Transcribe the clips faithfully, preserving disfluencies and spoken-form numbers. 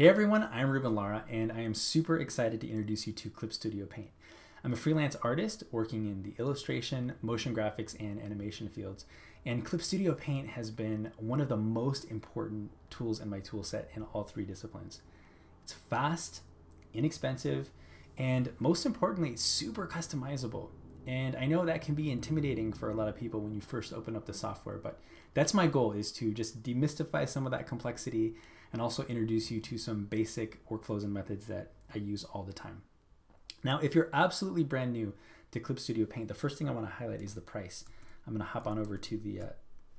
Hey everyone, I'm Ruben Lara, and I am super excited to introduce you to Clip Studio Paint. I'm a freelance artist working in the illustration, motion graphics, and animation fields, and Clip Studio Paint has been one of the most important tools in my tool set in all three disciplines. It's fast, inexpensive, and most importantly, super customizable. And I know that can be intimidating for a lot of people when you first open up the software, but that's my goal, is to just demystify some of that complexity and also introduce you to some basic workflows and methods that I use all the time. Now, if you're absolutely brand new to Clip Studio Paint, the first thing I want to highlight is the price. I'm going to hop on over to the uh,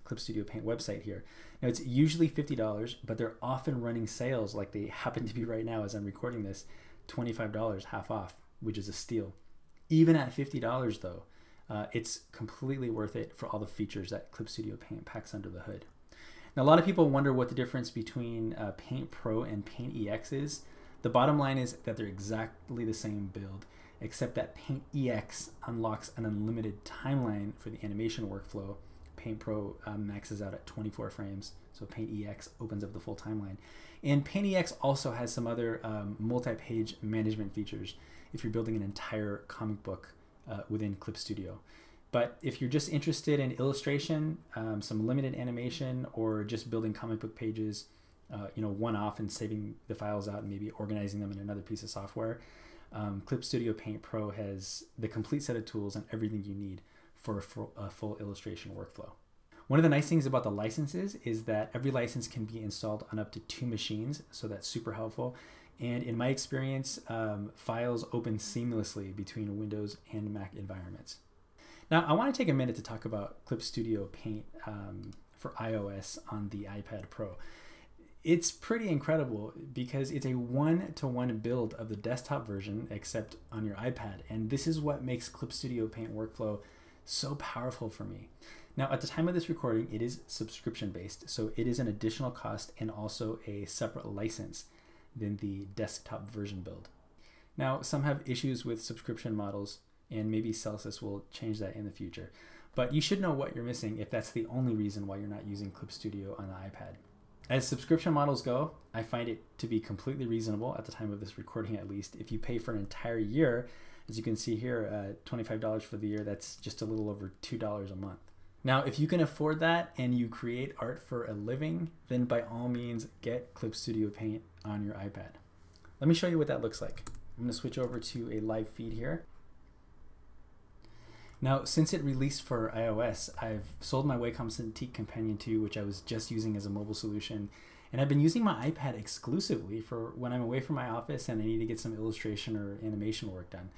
Clip Studio Paint website here. Now, it's usually fifty dollars, but they're often running sales like they happen to be right now as I'm recording this, twenty-five dollars half off, which is a steal. Even at fifty dollars though, uh, it's completely worth it for all the features that Clip Studio Paint packs under the hood. Now, a lot of people wonder what the difference between uh, Paint Pro and Paint E X is. The bottom line is that they're exactly the same build, except that Paint E X unlocks an unlimited timeline for the animation workflow. Paint Pro uh, maxes out at twenty-four frames, so Paint E X opens up the full timeline. And Paint E X also has some other um, multi-page management features if you're building an entire comic book uh, within Clip Studio. But if you're just interested in illustration, um, some limited animation, or just building comic book pages, uh, you know, one-off and saving the files out and maybe organizing them in another piece of software, um, Clip Studio Paint Pro has the complete set of tools and everything you need for a full, a full illustration workflow. One of the nice things about the licenses is that every license can be installed on up to two machines, so that's super helpful. And in my experience, um, files open seamlessly between Windows and Mac environments. Now, I want to take a minute to talk about Clip Studio Paint um, for iOS on the iPad Pro. It's pretty incredible because it's a one-to-one build of the desktop version except on your iPad, and this is what makes Clip Studio Paint workflow so powerful for me. Now, at the time of this recording, it is subscription-based, so it is an additional cost and also a separate license than the desktop version build. Now, some have issues with subscription models, and maybe Celsius will change that in the future. But you should know what you're missing if that's the only reason why you're not using Clip Studio on the iPad. As subscription models go, I find it to be completely reasonable, at the time of this recording at least, if you pay for an entire year. As you can see here, uh, twenty-five dollars for the year, that's just a little over two dollars a month. Now, if you can afford that and you create art for a living, then by all means, get Clip Studio Paint on your iPad. Let me show you what that looks like. I'm gonna switch over to a live feed here. Now, since it released for iOS, I've sold my Wacom Cintiq Companion two, which I was just using as a mobile solution. And I've been using my iPad exclusively for when I'm away from my office and I need to get some illustration or animation work done.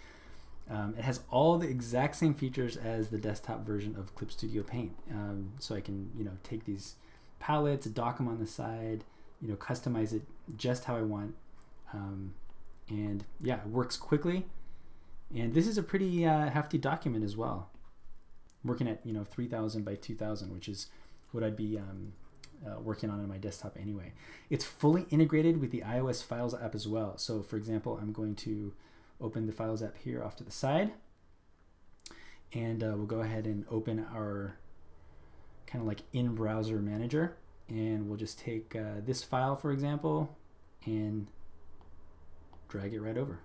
Um, it has all the exact same features as the desktop version of Clip Studio Paint. Um, so I can, you know, take these palettes, dock them on the side, you know, customize it just how I want. Um, and yeah, it works quickly. And this is a pretty uh, hefty document as well. I'm working at, you know, three thousand by two thousand, which is what I'd be um, uh, working on on my desktop anyway. It's fully integrated with the iOS Files app as well. So for example, I'm going to open the Files app here off to the side, and uh, we'll go ahead and open our kind of like in-browser manager, and we'll just take uh, this file, for example, and drag it right over.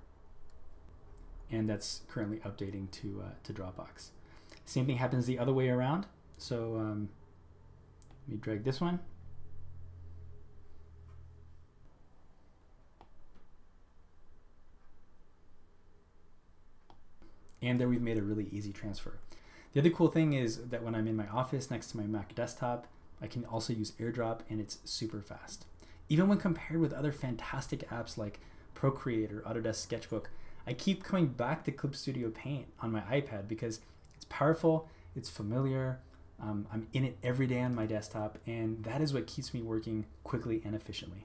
And that's currently updating to, uh, to Dropbox. Same thing happens the other way around. So um, let me drag this one. And there we've made a really easy transfer. The other cool thing is that when I'm in my office next to my Mac desktop, I can also use AirDrop, and it's super fast. Even when compared with other fantastic apps like Procreate or Autodesk Sketchbook, I keep coming back to Clip Studio Paint on my iPad because it's powerful, it's familiar, um, I'm in it every day on my desktop, and that is what keeps me working quickly and efficiently.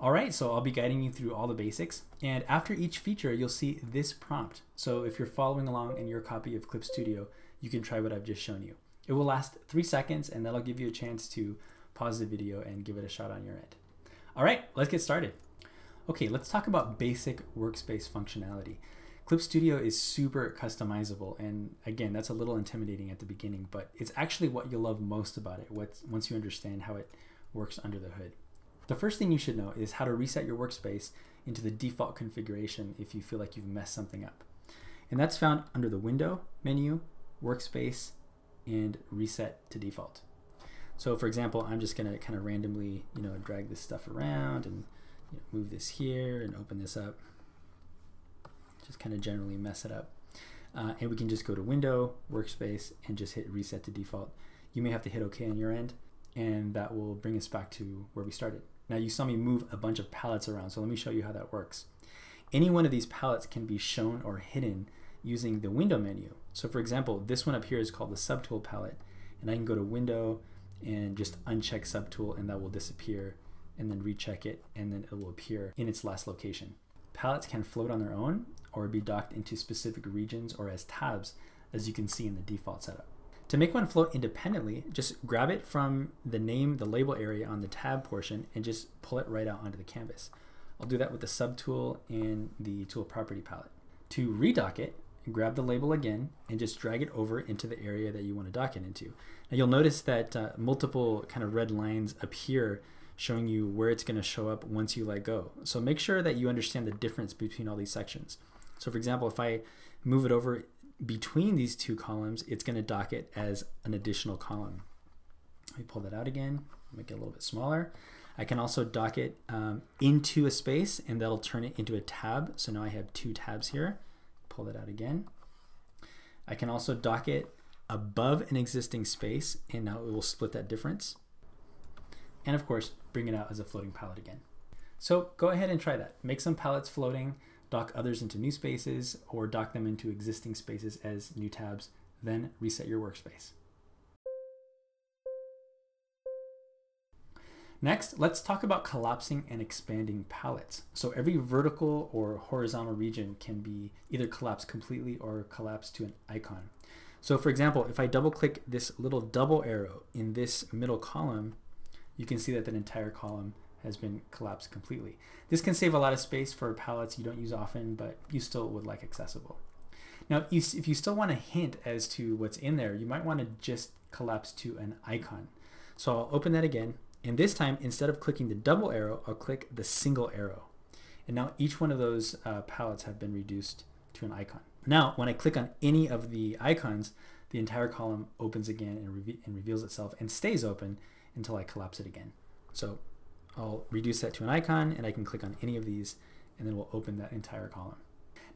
All right, so I'll be guiding you through all the basics, and after each feature, you'll see this prompt. So if you're following along in your copy of Clip Studio, you can try what I've just shown you. It will last three seconds, and that'll give you a chance to pause the video and give it a shot on your end. All right, let's get started. Okay, let's talk about basic workspace functionality. Clip Studio is super customizable, and again, that's a little intimidating at the beginning, but it's actually what you'll love most about it once you understand how it works under the hood. The The first thing you should know is how to reset your workspace into the default configuration if you feel like you've messed something up. And that's found under the Window menu, Workspace, and Reset to Default. So for example, I'm just gonna kind of randomly, you know, drag this stuff around and, you know, move this here and open this up. Just kind of generally mess it up. Uh, and we can just go to Window, Workspace, and just hit Reset to Default. You may have to hit OK on your end, and that will bring us back to where we started. Now you saw me move a bunch of palettes around, so let me show you how that works. Any one of these palettes can be shown or hidden using the Window menu. So for example, this one up here is called the Subtool palette, and I can go to Window and just uncheck Subtool, and that will disappear, and then recheck it, and then it will appear in its last location. Palettes can float on their own or be docked into specific regions or as tabs, as you can see in the default setup. To make one float independently, just grab it from the name, the label area on the tab portion, and just pull it right out onto the canvas. I'll do that with the Subtool and the Tool Property palette. To redock it, grab the label again and just drag it over into the area that you want to dock it into. Now you'll notice that uh, multiple kind of red lines appear showing you where it's going to show up once you let go. So make sure that you understand the difference between all these sections. So for example, if I move it over between these two columns, it's going to dock it as an additional column. Let me pull that out again, make it a little bit smaller. I can also dock it um, into a space, and that'll turn it into a tab. So now I have two tabs here. Pull that out again. I can also dock it above an existing space, and now it will split that difference. And of course, bring it out as a floating palette again. So go ahead and try that. Make some palettes floating, dock others into new spaces, or dock them into existing spaces as new tabs, then reset your workspace. Next, let's talk about collapsing and expanding palettes. So every vertical or horizontal region can be either collapsed completely or collapsed to an icon. So for example, if I double click this little double arrow in this middle column, you can see that that entire column has been collapsed completely. This can save a lot of space for palettes you don't use often, but you still would like accessible. Now, if you, if you still want a hint as to what's in there, you might want to just collapse to an icon. So I'll open that again. And this time, instead of clicking the double arrow, I'll click the single arrow. And now each one of those uh, palettes have been reduced to an icon. Now, when I click on any of the icons, the entire column opens again and, re and reveals itself and stays open until I collapse it again. So I'll reduce that to an icon, and I can click on any of these, and then we'll open that entire column.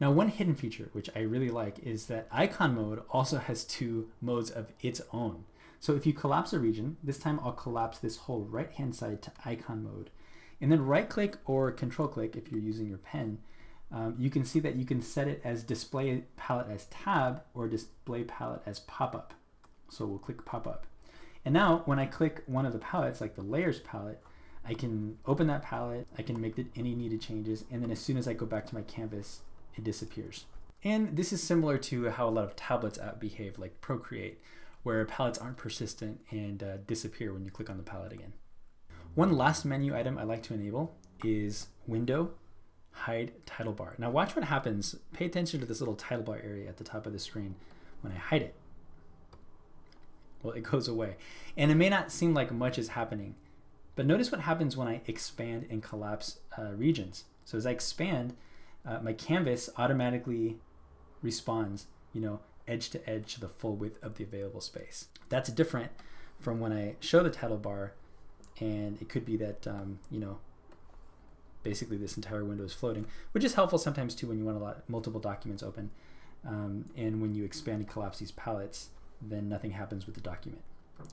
Now, one hidden feature, which I really like, is that icon mode also has two modes of its own. So if you collapse a region, this time I'll collapse this whole right-hand side to icon mode. And then right-click or control-click, if you're using your pen, um, you can see that you can set it as display palette as tab or display palette as pop-up. So we'll click pop-up. And now when I click one of the palettes, like the layers palette, I can open that palette, I can make any needed changes, and then as soon as I go back to my canvas, it disappears. And this is similar to how a lot of tablets app behave, like Procreate, where palettes aren't persistent and uh, disappear when you click on the palette again. One last menu item I like to enable is Window, Hide Title Bar. Now watch what happens. Pay attention to this little title bar area at the top of the screen when I hide it. Well, it goes away. And it may not seem like much is happening, but notice what happens when I expand and collapse uh, regions. So as I expand, uh, my canvas automatically responds, you know, edge to edge to the full width of the available space. That's different from when I show the title bar, and it could be that, um, you know, basically this entire window is floating, which is helpful sometimes too when you want a lot, multiple documents open. Um, and when you expand and collapse these palettes, then nothing happens with the document.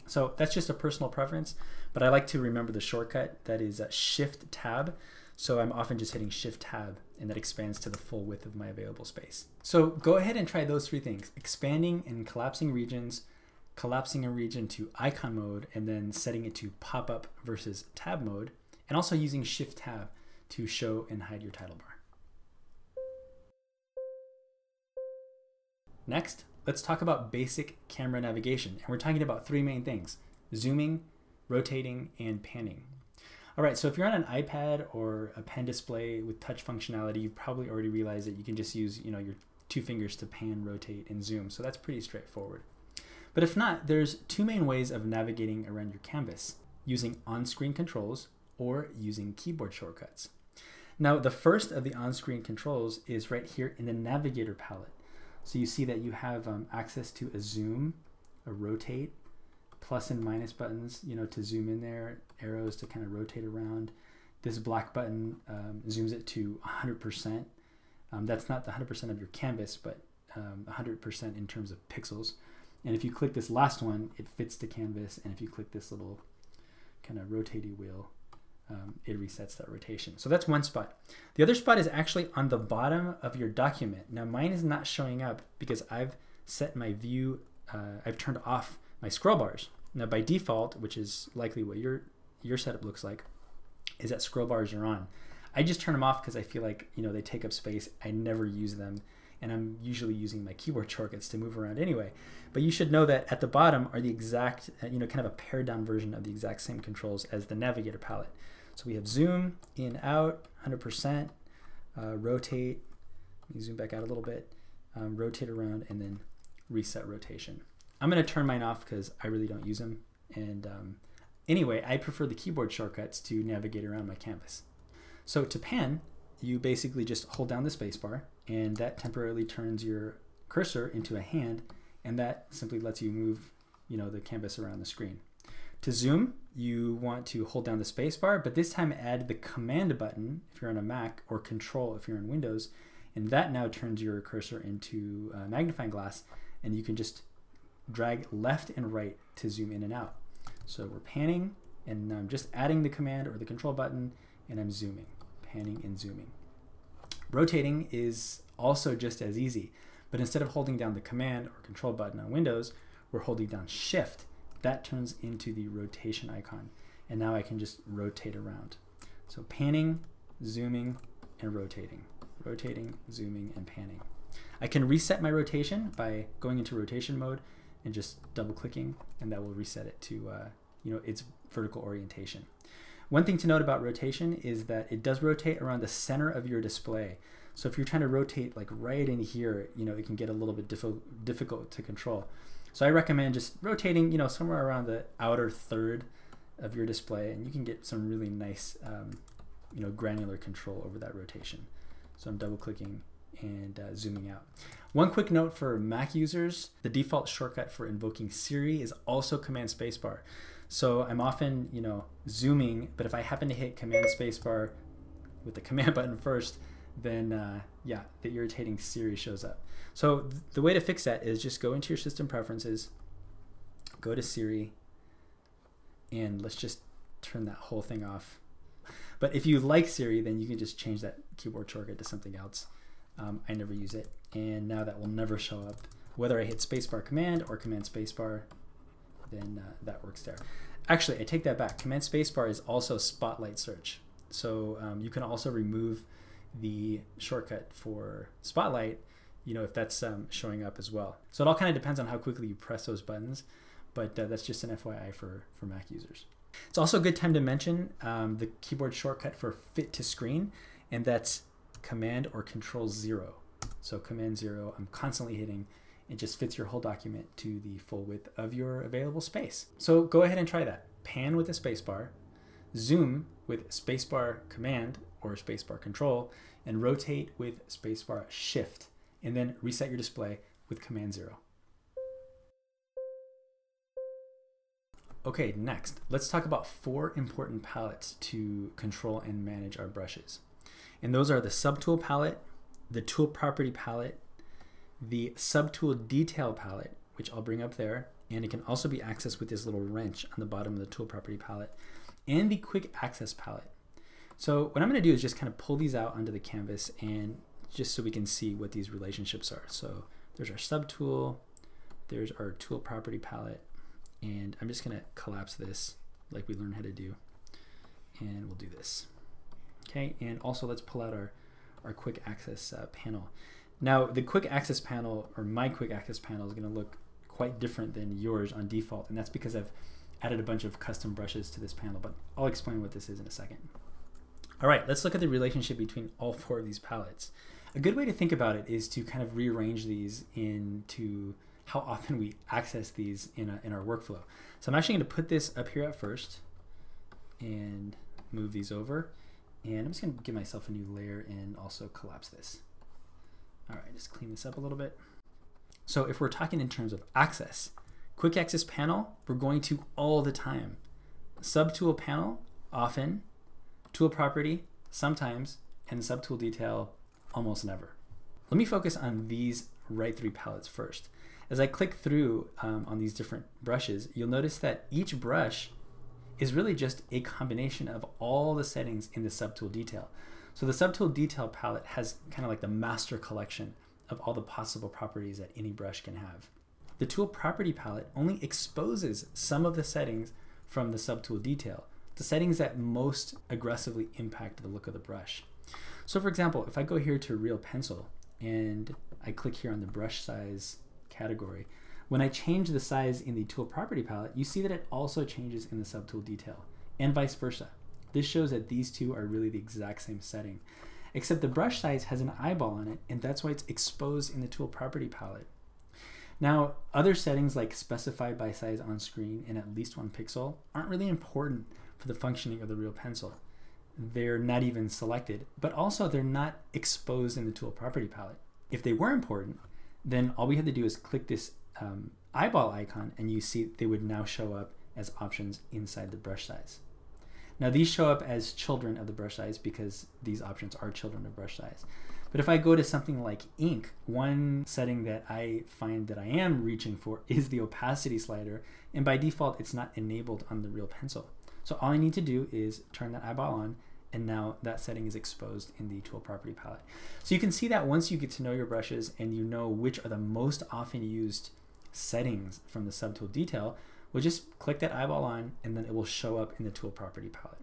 So that's just a personal preference, but I like to remember the shortcut that is Shift Tab. So I'm often just hitting Shift Tab, and that expands to the full width of my available space. So go ahead and try those three things: expanding and collapsing regions, collapsing a region to icon mode, and then setting it to pop-up versus tab mode, and also using Shift Tab to show and hide your title bar. Next, let's talk about basic camera navigation. And we're talking about three main things: zooming, rotating, and panning. All right, so if you're on an iPad or a pen display with touch functionality, you've probably already realized that you can just use, you know, your two fingers to pan, rotate, and zoom. So that's pretty straightforward. But if not, there's two main ways of navigating around your canvas: using on-screen controls or using keyboard shortcuts. Now, the first of the on-screen controls is right here in the navigator palette. So you see that you have um, access to a zoom, a rotate, plus and minus buttons, you know, to zoom in there, arrows to kind of rotate around. This black button um, zooms it to one hundred percent. Um, that's not the one hundred percent of your canvas, but um, one hundred percent in terms of pixels. And if you click this last one, it fits the canvas. And if you click this little kind of rotatey wheel, um, it resets that rotation. So that's one spot. The other spot is actually on the bottom of your document. Now mine is not showing up because I've set my view, uh, I've turned off my scroll bars. Now by default, which is likely what your, your setup looks like, is that scroll bars are on. I just turn them off because I feel like, you know, they take up space. I never use them. And I'm usually using my keyboard shortcuts to move around anyway. But you should know that at the bottom are the exact, you know, kind of a pared down version of the exact same controls as the navigator palette. So we have zoom, in, out, one hundred percent, uh, rotate, let me zoom back out a little bit, um, rotate around, and then reset rotation. I'm gonna turn mine off because I really don't use them. And um, anyway, I prefer the keyboard shortcuts to navigate around my canvas. So to pan, you basically just hold down the spacebar, and that temporarily turns your cursor into a hand, and that simply lets you move, you know, the canvas around the screen. To zoom, you want to hold down the spacebar, but this time add the command button if you're on a Mac, or control if you're on Windows, and that now turns your cursor into a magnifying glass, and you can just drag left and right to zoom in and out. So we're panning, and I'm just adding the command or the control button, and I'm zooming, panning and zooming. Rotating is also just as easy, but instead of holding down the command or control button on Windows, we're holding down shift. That turns into the rotation icon, and now I can just rotate around. So panning, zooming, and rotating. Rotating, zooming, and panning. I can reset my rotation by going into rotation mode and just double clicking, and that will reset it to uh, you know, its vertical orientation. One thing to note about rotation is that it does rotate around the center of your display. So if you're trying to rotate like right in here, you know, it can get a little bit diff difficult to control. So I recommend just rotating, you know, somewhere around the outer third of your display, and you can get some really nice, um, you know, granular control over that rotation. So I'm double clicking and uh, zooming out. One quick note for Mac users, the default shortcut for invoking Siri is also command spacebar. So I'm often, you know, zooming, but if I happen to hit command spacebar with the command button first, then uh, yeah, the irritating Siri shows up. So th the way to fix that is just go into your system preferences, go to Siri, and let's just turn that whole thing off. But if you like Siri, then you can just change that keyboard shortcut to something else. Um, I never use it, and now that will never show up. Whether I hit spacebar command or command spacebar, then uh, that works there. Actually, I take that back. Command spacebar is also spotlight search. So um, you can also remove the shortcut for spotlight, you know, if that's um, showing up as well. So it all kind of depends on how quickly you press those buttons, but uh, that's just an F Y I for, for Mac users. It's also a good time to mention um, the keyboard shortcut for fit to screen, and that's command or control zero. So command zero, I'm constantly hitting. It just fits your whole document to the full width of your available space. So go ahead and try that. Pan with a spacebar, zoom with spacebar command or spacebar control, and rotate with spacebar shift, and then reset your display with command zero. Okay, next, let's talk about four important palettes to control and manage our brushes. And those are the subtool palette, the tool property palette, the subtool detail palette, which I'll bring up there, and it can also be accessed with this little wrench on the bottom of the tool property palette, and the quick access palette. So what I'm gonna do is just kind of pull these out onto the canvas, and just so we can see what these relationships are. So there's our subtool, there's our tool property palette, and I'm just gonna collapse this like we learned how to do, and we'll do this. Okay, and also let's pull out our, our quick access uh, panel. Now the quick access panel, or my quick access panel, is going to look quite different than yours on default, and that's because I've added a bunch of custom brushes to this panel, but I'll explain what this is in a second. All right, let's look at the relationship between all four of these palettes. A good way to think about it is to kind of rearrange these into how often we access these in, a, in our workflow. So I'm actually going to put this up here at first, and move these over. And I'm just gonna give myself a new layer and also collapse this. All right, just clean this up a little bit. So if we're talking in terms of access, quick access panel, we're going to all the time. Subtool panel, often. Tool property, sometimes. And subtool detail, almost never. Let me focus on these right three palettes first. As I click through um, on these different brushes, you'll notice that each brush is really just a combination of all the settings in the subtool detail. So the subtool detail palette has kind of like the master collection of all the possible properties that any brush can have. The tool property palette only exposes some of the settings from the subtool detail, the settings that most aggressively impact the look of the brush. So for example, if I go here to Real Pencil and I click here on the brush size category, when I change the size in the tool property palette, you see that it also changes in the subtool detail, and vice versa. This shows that these two are really the exact same setting, except the brush size has an eyeball on it, and that's why it's exposed in the tool property palette. Now, other settings like specify by size on screen and at least one pixel aren't really important for the functioning of the Real Pencil. They're not even selected, but also they're not exposed in the tool property palette. If they were important, then all we had to do is click this um, eyeball icon and you see they would now show up as options inside the brush size. Now these show up as children of the brush size because these options are children of brush size. But if I go to something like ink, one setting that I find that I am reaching for is the opacity slider, and by default it's not enabled on the Real Pencil. So all I need to do is turn that eyeball on, and now that setting is exposed in the tool property palette. So you can see that once you get to know your brushes and you know which are the most often used settings from the subtool detail, we'll just click that eyeball on and then it will show up in the tool property palette.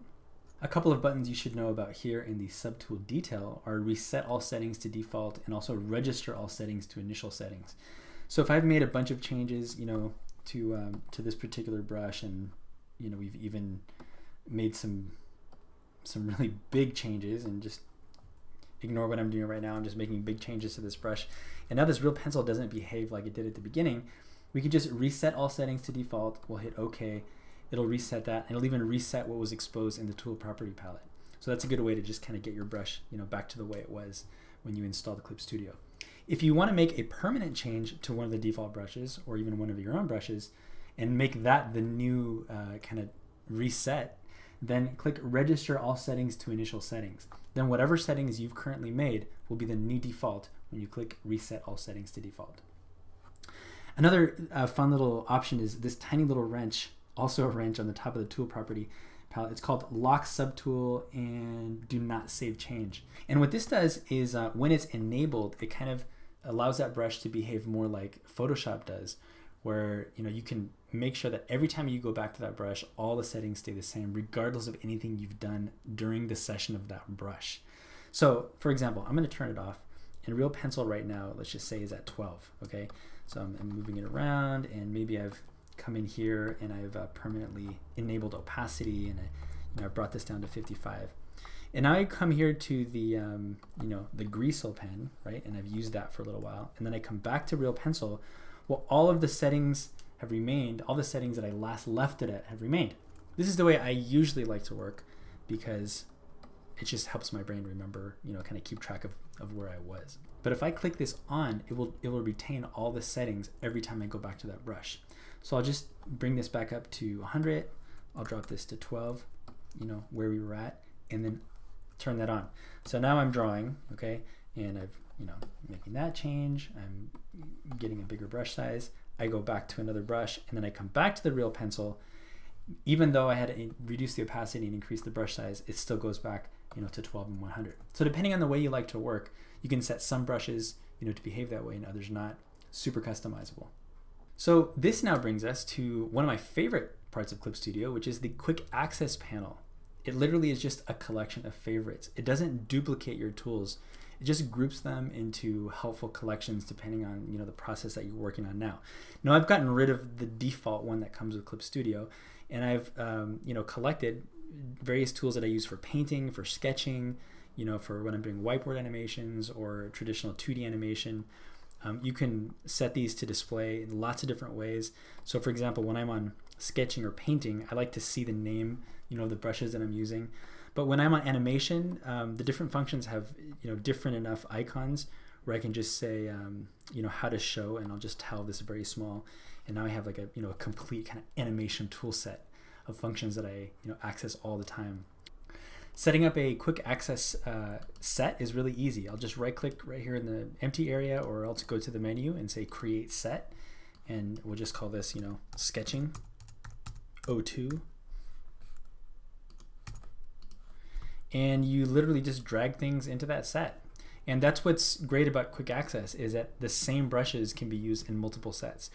A couple of buttons you should know about here in the subtool detail are reset all settings to default and also register all settings to initial settings. So if I've made a bunch of changes, you know, to, um, to this particular brush, and you know, we've even made some some really big changes, and just ignore what I'm doing right now. I'm just making big changes to this brush. And now this Real Pencil doesn't behave like it did at the beginning. We could just reset all settings to default. We'll hit OK. It'll reset that, and it'll even reset what was exposed in the tool property palette. So that's a good way to just kind of get your brush, you know, back to the way it was when you installed Clip Studio. If you want to make a permanent change to one of the default brushes, or even one of your own brushes, and make that the new uh, kind of reset, then click register all settings to initial settings. Then whatever settings you've currently made will be the new default when you click reset all settings to default. Another uh, fun little option is this tiny little wrench, also a wrench on the top of the tool property palette. It's called lock subtool and do not save change. And what this does is uh, when it's enabled, it kind of allows that brush to behave more like Photoshop does, where you know you can make sure that every time you go back to that brush, all the settings stay the same, regardless of anything you've done during the session of that brush. So for example, I'm gonna turn it off, and Real Pencil right now, let's just say is at twelve, okay? So I'm, I'm moving it around, and maybe I've come in here and I've uh, permanently enabled opacity, and I you know, brought this down to fifty-five. And now I come here to the, um, you know, the greasel pen, right? And I've used that for a little while. And then I come back to Real Pencil. Well, all of the settings have remained, all the settings that I last left it at have remained. This is the way I usually like to work because it just helps my brain remember, you know, kind of keep track of, of where I was. But if I click this on, it will, it will retain all the settings every time I go back to that brush. So I'll just bring this back up to one hundred, I'll drop this to twelve, you know, where we were at, and then turn that on. So now I'm drawing, okay, and I've, you know, making that change, I'm getting a bigger brush size, I go back to another brush, and then I come back to the Real Pencil. Even though I had reduced the opacity and increased the brush size, it still goes back, you know, to twelve and one hundred. So depending on the way you like to work, you can set some brushes, you know, to behave that way and others not. Super customizable. So this now brings us to one of my favorite parts of Clip Studio, which is the quick access panel. It literally is just a collection of favorites. It doesn't duplicate your tools. It just groups them into helpful collections depending on, you know, the process that you're working on now. Now I've gotten rid of the default one that comes with Clip Studio, and I've um, you know, collected various tools that I use for painting, for sketching, you know, for when I'm doing whiteboard animations or traditional two D animation. Um, you can set these to display in lots of different ways. So for example, when I'm on sketching or painting, I like to see the name, you know, of the brushes that I'm using. But when I'm on animation, um, the different functions have, you know, different enough icons where I can just say, um, you know, how to show, and I'll just tell this very small. And now I have like a, you know, a complete kind of animation tool set of functions that I, you know, access all the time. Setting up a quick access uh, set is really easy. I'll just right click right here in the empty area, or else go to the menu and say create set. And we'll just call this, you know, sketching oh two. And you literally just drag things into that set. And that's what's great about quick access, is that the same brushes can be used in multiple sets.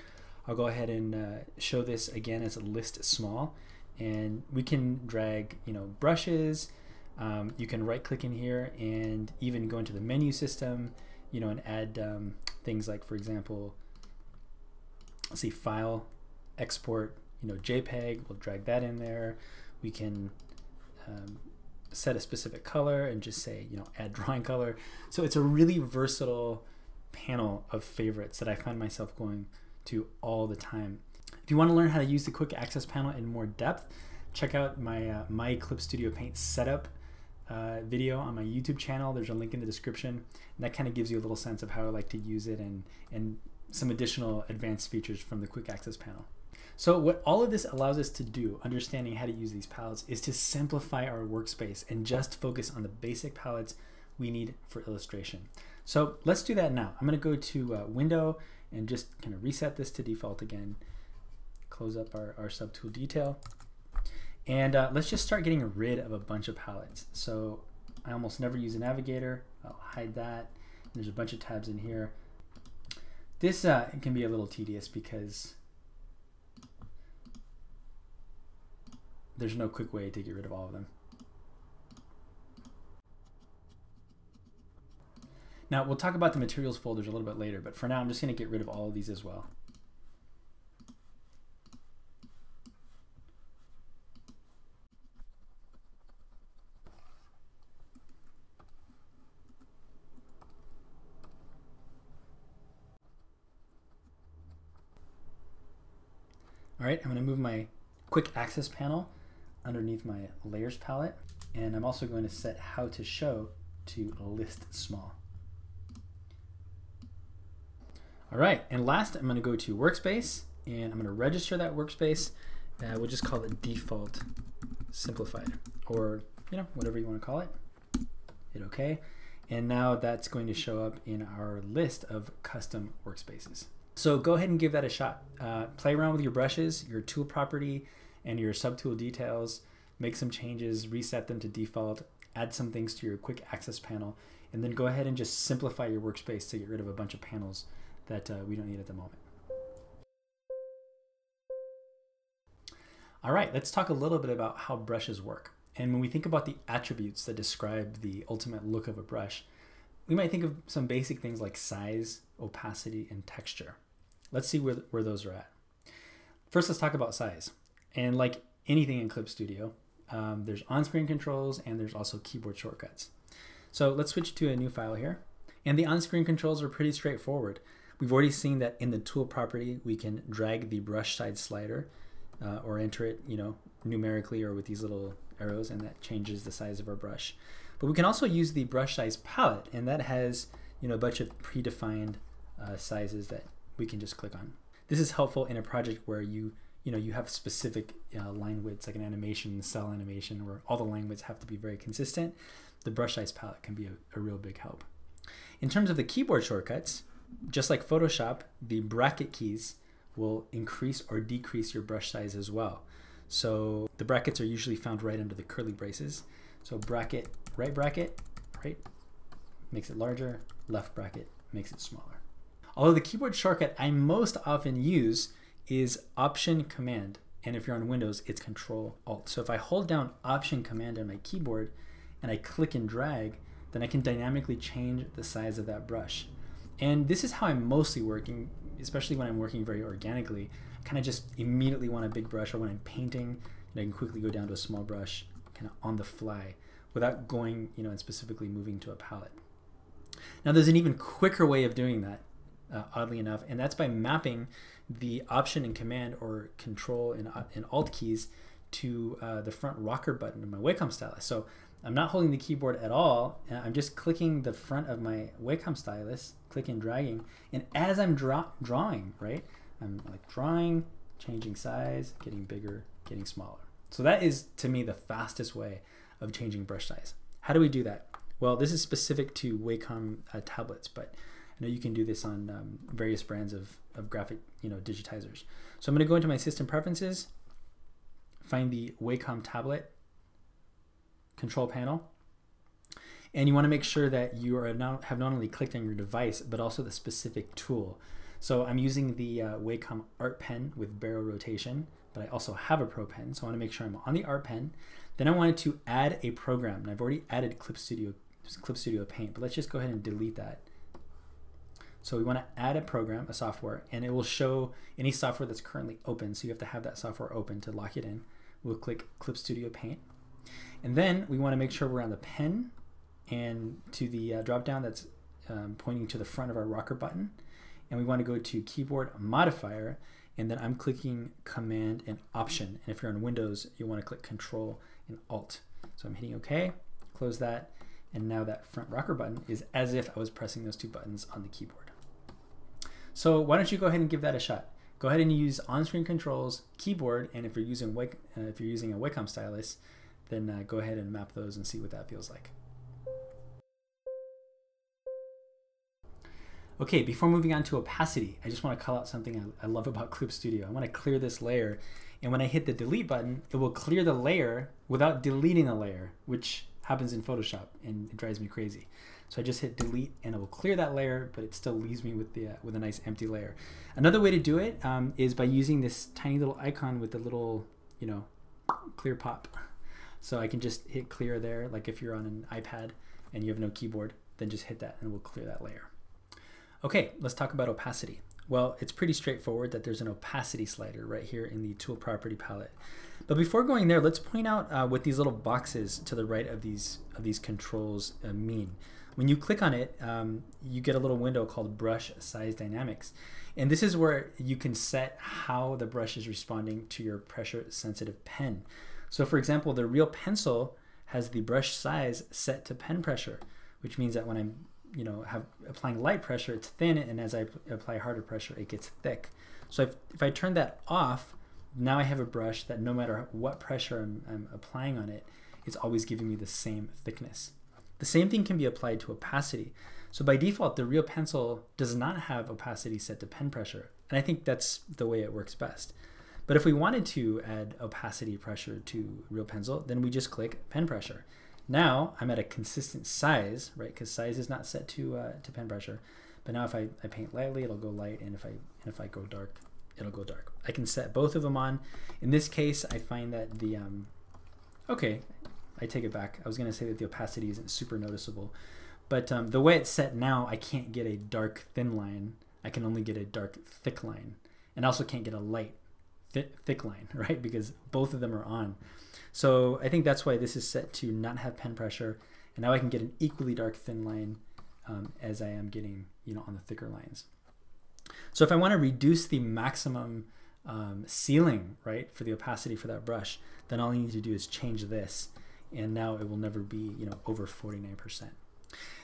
I'll go ahead and uh, show this again as a list small. And we can drag, you know, brushes. Um, you can right click in here and even go into the menu system, you know, and add um, things like, for example, let's see, file, export, you know, JPEG, we'll drag that in there. We can um, set a specific color and just say, you know, add drawing color. So it's a really versatile panel of favorites that I find myself going to all the time. If you want to learn how to use the quick access panel in more depth, check out my, uh, my Clip Studio Paint setup uh, video on my YouTube channel. There's a link in the description. And that kind of gives you a little sense of how I like to use it, and, and some additional advanced features from the quick access panel. So what all of this allows us to do, understanding how to use these palettes, is to simplify our workspace and just focus on the basic palettes we need for illustration. So let's do that now. I'm going to go to uh, Window and just kind of reset this to default again. Close up our, our subtool detail. And uh, let's just start getting rid of a bunch of palettes. So I almost never use a navigator. I'll hide that. There's a bunch of tabs in here. This uh, can be a little tedious because there's no quick way to get rid of all of them. Now we'll talk about the materials folders a little bit later, but for now I'm just going to get rid of all of these as well. All right, I'm going to move my quick access panel underneath my layers palette, and I'm also going to set how to show to list small. All right, and last I'm going to go to workspace, and I'm going to register that workspace. Uh, we'll just call it default simplified, or you know, whatever you want to call it. Hit OK, and now that's going to show up in our list of custom workspaces. So go ahead and give that a shot. Uh, play around with your brushes, your tool property, and your subtool details, make some changes, reset them to default, add some things to your quick access panel, and then go ahead and just simplify your workspace to get rid of a bunch of panels that uh, we don't need at the moment. All right, let's talk a little bit about how brushes work. And when we think about the attributes that describe the ultimate look of a brush, we might think of some basic things like size, opacity, and texture. Let's see where, where those are at. First, let's talk about size. And like anything in Clip Studio, um, there's on-screen controls and there's also keyboard shortcuts. So let's switch to a new file here. And the on-screen controls are pretty straightforward. We've already seen that in the tool property, we can drag the brush side slider uh, or enter it, you know, numerically or with these little arrows, and that changes the size of our brush. But we can also use the brush size palette, and that has, you know, a bunch of predefined uh, sizes that we can just click on. This is helpful in a project where you You know, you have specific uh, line widths, like an animation, cell animation, where all the line widths have to be very consistent. The brush size palette can be a, a real big help. In terms of the keyboard shortcuts, just like Photoshop, the bracket keys will increase or decrease your brush size as well. So the brackets are usually found right under the curly braces. So bracket, right bracket, right, makes it larger, left bracket makes it smaller. Although the keyboard shortcut I most often use is Option Command, and if you're on Windows, it's Control Alt. So if I hold down Option Command on my keyboard and I click and drag, then I can dynamically change the size of that brush. And this is how I'm mostly working, especially when I'm working very organically. I kind of just immediately want a big brush, or when I'm painting, and I can quickly go down to a small brush, kind of on the fly, without going, you know, and specifically moving to a palette. Now there's an even quicker way of doing that. Uh, oddly enough, and that's by mapping the option and command, or control and, uh, and alt keys to uh, the front rocker button of my Wacom stylus. So I'm not holding the keyboard at all. I'm just clicking the front of my Wacom stylus, clicking and dragging. And as I'm draw drawing, right, I'm like drawing, changing size, getting bigger, getting smaller. So that is, to me, the fastest way of changing brush size. How do we do that? Well, this is specific to Wacom uh, tablets, but I know you can do this on um, various brands of, of graphic, you know, digitizers. So I'm going to go into my system preferences, find the Wacom tablet control panel, and you want to make sure that you are not, have not only clicked on your device but also the specific tool. So I'm using the uh, Wacom Art Pen with barrel rotation, but I also have a Pro Pen, so I want to make sure I'm on the Art Pen. Then I wanted to add a program, and I've already added Clip Studio, Clip Studio Paint, but let's just go ahead and delete that. So we want to add a program, a software, and it will show any software that's currently open, so you have to have that software open to lock it in. We'll click Clip Studio Paint. And then we want to make sure we're on the pen and to the uh, drop down that's um, pointing to the front of our rocker button. And we want to go to keyboard modifier, and then I'm clicking command and option. And if you're on Windows, you want to click control and alt. So I'm hitting OK, close that, and now that front rocker button is as if I was pressing those two buttons on the keyboard. So why don't you go ahead and give that a shot? Go ahead and use on-screen controls, keyboard, and if you're using Wac uh, if you're using a Wacom stylus, then uh, go ahead and map those and see what that feels like. Okay, before moving on to opacity, I just want to call out something I, I love about Clip Studio. I want to clear this layer, and when I hit the delete button, it will clear the layer without deleting a layer, which happens in Photoshop, and it drives me crazy. So I just hit delete, and it will clear that layer, but it still leaves me with the uh, with a nice empty layer. Another way to do it um, is by using this tiny little icon with the little, you know, clear pop. So I can just hit clear there, like if you're on an iPad and you have no keyboard, then just hit that and we'll clear that layer. Okay, let's talk about opacity. Well, it's pretty straightforward that there's an opacity slider right here in the tool property palette. But before going there, let's point out uh, what these little boxes to the right of these, of these controls uh, mean. When you click on it, um, you get a little window called Brush Size Dynamics. And this is where you can set how the brush is responding to your pressure-sensitive pen. So for example, the Real Pencil has the brush size set to pen pressure, which means that when I'm you know, have applying light pressure, it's thin, and as I apply harder pressure, it gets thick. So if, if I turn that off, now I have a brush that no matter what pressure I'm, I'm applying on it, it's always giving me the same thickness. The same thing can be applied to opacity. So by default, the Real Pencil does not have opacity set to pen pressure, and I think that's the way it works best. But if we wanted to add opacity pressure to Real Pencil, then we just click pen pressure. Now I'm at a consistent size, right? Because size is not set to uh, to pen pressure. But now if I, I paint lightly, it'll go light, and if I and if I go dark, it'll go dark. I can set both of them on. In this case, I find that the um, okay, I take it back. I was going to say that the opacity isn't super noticeable, but um, the way it's set now, I can't get a dark thin line. I can only get a dark thick line, and I also can't get a light thick line, right? Because both of them are on. So I think that's why this is set to not have pen pressure, and now I can get an equally dark thin line um, as I am getting, you know, on the thicker lines. So if I want to reduce the maximum um, ceiling, right, for the opacity for that brush, then all I need to do is change this, and now it will never be, you know, over forty-nine percent.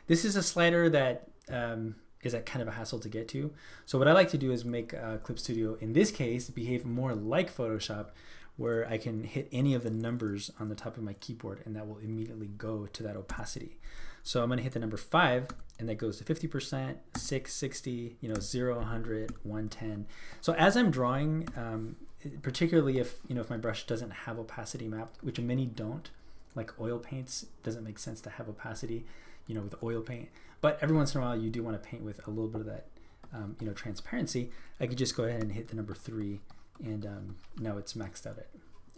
This is a slider that um, is that kind of a hassle to get to. So what I like to do is make uh, Clip Studio, in this case, behave more like Photoshop, where I can hit any of the numbers on the top of my keyboard and that will immediately go to that opacity. So I'm gonna hit the number five, and that goes to fifty percent, six, sixty, you know, zero, one hundred, one ten. So as I'm drawing, um, particularly if, you know, if my brush doesn't have opacity mapped, which many don't, like oil paints, doesn't make sense to have opacity, you know, with oil paint. But every once in a while, you do want to paint with a little bit of that, um, you know, transparency. I could just go ahead and hit the number three, and um, now it's maxed out at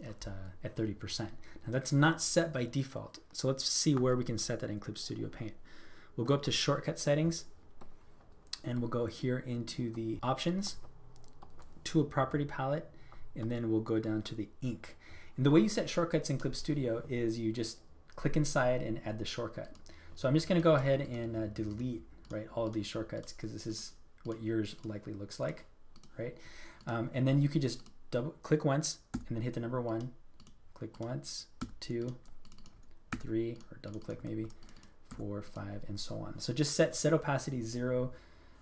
at, uh, at thirty percent. Now that's not set by default. So let's see where we can set that in Clip Studio Paint. We'll go up to Shortcut Settings, and we'll go here into the Options, Tool Property Palette, and then we'll go down to the Ink. And the way you set shortcuts in Clip Studio is you just click inside and add the shortcut. So I'm just going to go ahead and uh, delete, right, all of these shortcuts, because this is what yours likely looks like, right? Um, and then you could just double click once and then hit the number one, click once, two, three, or double click maybe, four, five, and so on. So just set set opacity zero,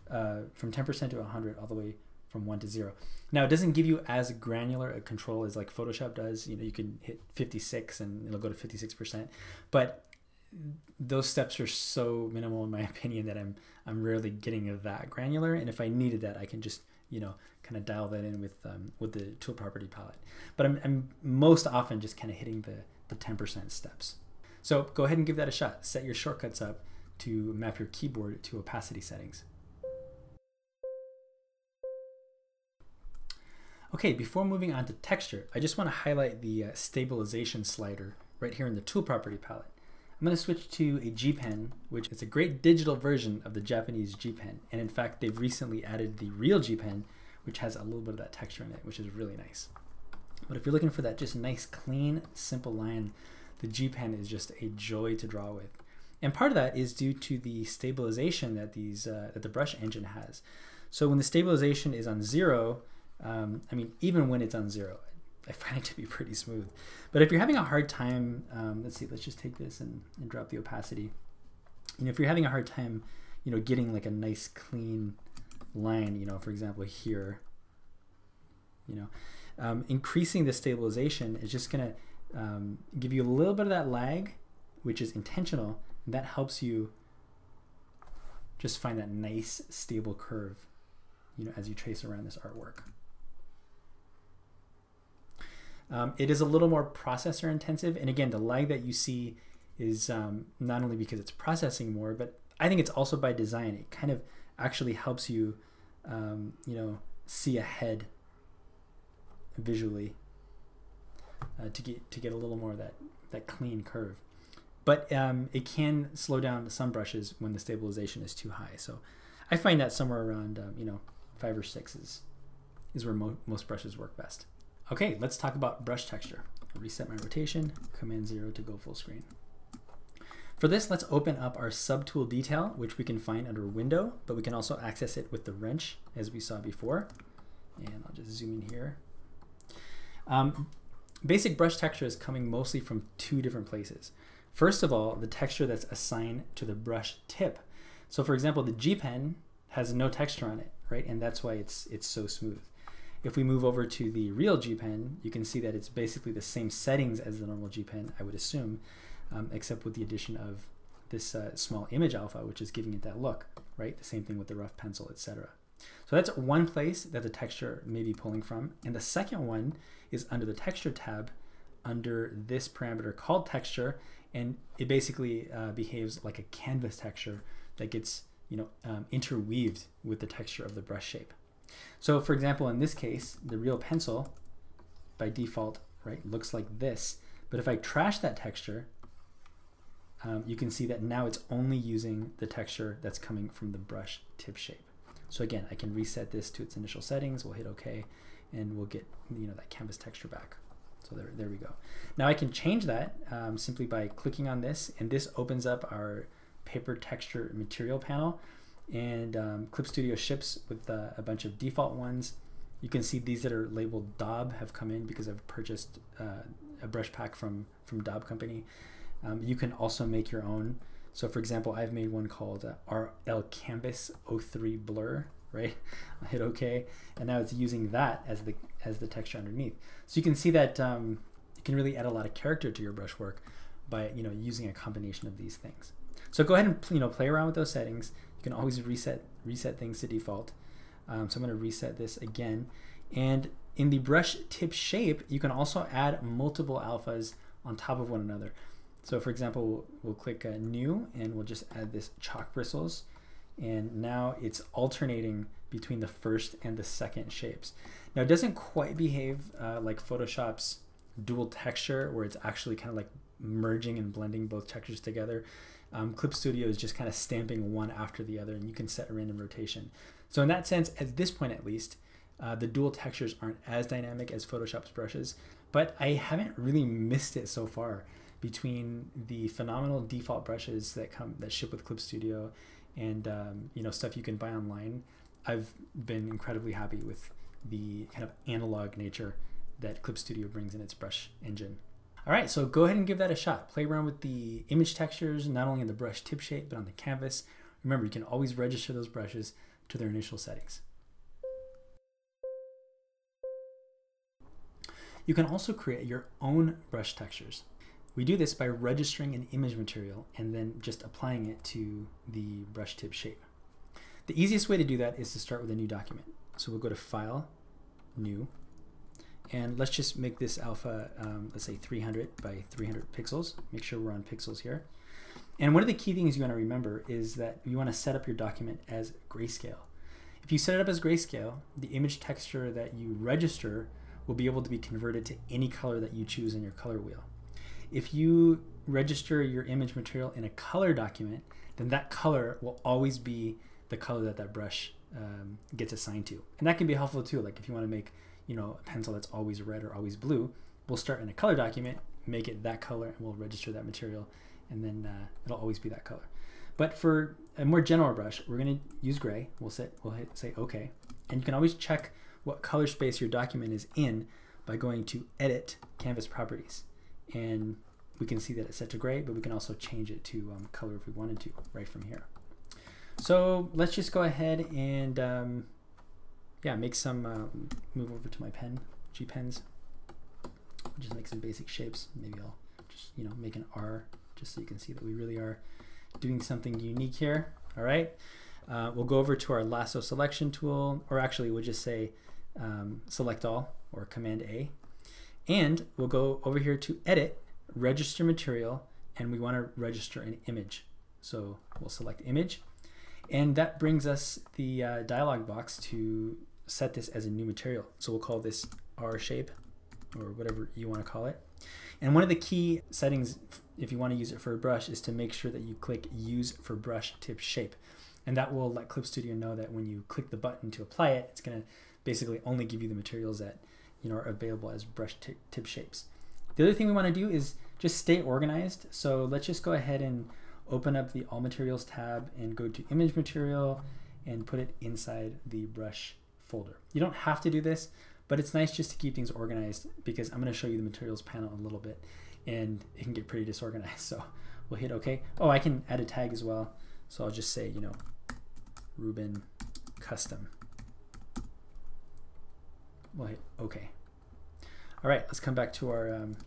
uh, from ten percent to one hundred, all the way from one to zero. Now it doesn't give you as granular a control as like Photoshop does. You know, you can hit fifty-six and it'll go to fifty-six percent, but those steps are so minimal in my opinion that I'm I'm rarely getting that granular. And if I needed that, I can just, you know, kind of dial that in with um, with the tool property palette. But I'm, I'm most often just kind of hitting the the ten percent steps. So go ahead and give that a shot. Set your shortcuts up to map your keyboard to opacity settings. Okay, before moving on to texture, I just want to highlight the uh, stabilization slider right here in the tool property palette. I'm going to switch to a G Pen, which is a great digital version of the Japanese G Pen. And in fact, they've recently added the real G Pen, which has a little bit of that texture in it, which is really nice. But if you're looking for that just nice, clean, simple line, the G Pen is just a joy to draw with. And part of that is due to the stabilization that these uh, that the brush engine has. So when the stabilization is on zero, um, I mean, even when it's on zero, I find it to be pretty smooth. But if you're having a hard time, um, let's see, let's just take this and, and drop the opacity. You know, if you're having a hard time, you know, getting like a nice clean line, you know, for example here, you know, um, increasing the stabilization is just gonna um, give you a little bit of that lag, which is intentional, and that helps you just find that nice stable curve, you know, as you trace around this artwork. Um, it is a little more processor intensive, and again, the lag that you see is um, not only because it's processing more, but I think it's also by design. It kind of actually helps you, um, you know, see ahead visually uh, to get to get a little more of that that clean curve. But um, it can slow down some brushes when the stabilization is too high. So I find that somewhere around um, you know, five or six is is where mo most brushes work best. Okay, let's talk about brush texture. Reset my rotation, Command zero to go full screen. For this, let's open up our subtool detail, which we can find under Window, but we can also access it with the wrench as we saw before. And I'll just zoom in here. Um, basic brush texture is coming mostly from two different places. First of all, the texture that's assigned to the brush tip. So for example, the G Pen has no texture on it, right? And that's why it's it's so smooth. If we move over to the real G Pen, you can see that it's basically the same settings as the normal G Pen, I would assume, um, except with the addition of this uh, small image alpha, which is giving it that look, right? The same thing with the rough pencil, et cetera. So that's one place that the texture may be pulling from. And the second one is under the texture tab, under this parameter called texture, and it basically uh, behaves like a canvas texture that gets, you know, um, interweaved with the texture of the brush shape. So for example, in this case, the real pencil by default, right, looks like this. But if I trash that texture, um, you can see that now it's only using the texture that's coming from the brush tip shape. So again, I can reset this to its initial settings. We'll hit OK, and we'll get, you know, that canvas texture back. So there, there we go. Now I can change that um, simply by clicking on this, and this opens up our paper texture material panel. And um, Clip Studio ships with uh, a bunch of default ones. You can see these that are labeled Daub have come in because I've purchased uh, a brush pack from, from Daub Company. Um, you can also make your own. So for example, I've made one called uh, R L Canvas oh three Blur, right? I'll hit OK, and now it's using that as the, as the texture underneath. So you can see that um, you can really add a lot of character to your brush work by, you know, using a combination of these things. So go ahead and, you know, play around with those settings. You can always reset reset things to default. Um, so I'm going to reset this again. And in the brush tip shape, you can also add multiple alphas on top of one another. So for example, we'll click uh, New, and we'll just add this chalk bristles. And now it's alternating between the first and the second shapes. Now it doesn't quite behave uh, like Photoshop's dual texture, where it's actually kind of like merging and blending both textures together. Um, Clip Studio is just kind of stamping one after the other, and you can set a random rotation. So in that sense, at this point at least, uh, the dual textures aren't as dynamic as Photoshop's brushes, but I haven't really missed it so far between the phenomenal default brushes that come that ship with Clip Studio and um, you know, stuff you can buy online. I've been incredibly happy with the kind of analog nature that Clip Studio brings in its brush engine. All right, so go ahead and give that a shot. Play around with the image textures, not only in the brush tip shape, but on the canvas. Remember, you can always register those brushes to their initial settings. You can also create your own brush textures. We do this by registering an image material and then just applying it to the brush tip shape. The easiest way to do that is to start with a new document. So we'll go to File, New, and let's just make this alpha, um, let's say three hundred by three hundred pixels. Make sure we're on pixels here. And one of the key things you want to remember is that you want to set up your document as grayscale. If you set it up as grayscale, the image texture that you register will be able to be converted to any color that you choose in your color wheel. If you register your image material in a color document, then that color will always be the color that that brush um, gets assigned to. And that can be helpful too, like if you want to make, you know, a pencil that's always red or always blue, we'll start in a color document, make it that color, and we'll register that material, and then uh, it'll always be that color. But for a more general brush, we're going to use gray. We'll, sit, we'll hit say OK. And you can always check what color space your document is in by going to Edit, Canvas Properties. And we can see that it's set to gray, but we can also change it to um, color if we wanted to right from here. So let's just go ahead and um, yeah, make some, um, move over to my pen, G pens. We'll just make some basic shapes. Maybe I'll just, you know, make an R just so you can see that we really are doing something unique here. All right. Uh, we'll go over to our lasso selection tool, or actually we'll just say um, select all or Command A. And we'll go over here to Edit, Register Material, and we want to register an image. So we'll select Image. And that brings us the uh, dialog box to set this as a new material. So we'll call this R shape or whatever you want to call it. And one of the key settings, if you want to use it for a brush, is to make sure that you click Use for Brush Tip Shape. And that will let Clip Studio know that when you click the button to apply it, it's going to basically only give you the materials that, you know, are available as brush tip, tip shapes. The other thing we want to do is just stay organized. So let's just go ahead and open up the All Materials tab and go to Image Material and put it inside the brush folder. You don't have to do this, but it's nice just to keep things organized because I'm going to show you the materials panel in a little bit and it can get pretty disorganized. So we'll hit OK. Oh, I can add a tag as well. So I'll just say, you know, Ruben Custom. We'll hit OK. All right, let's come back to our, um,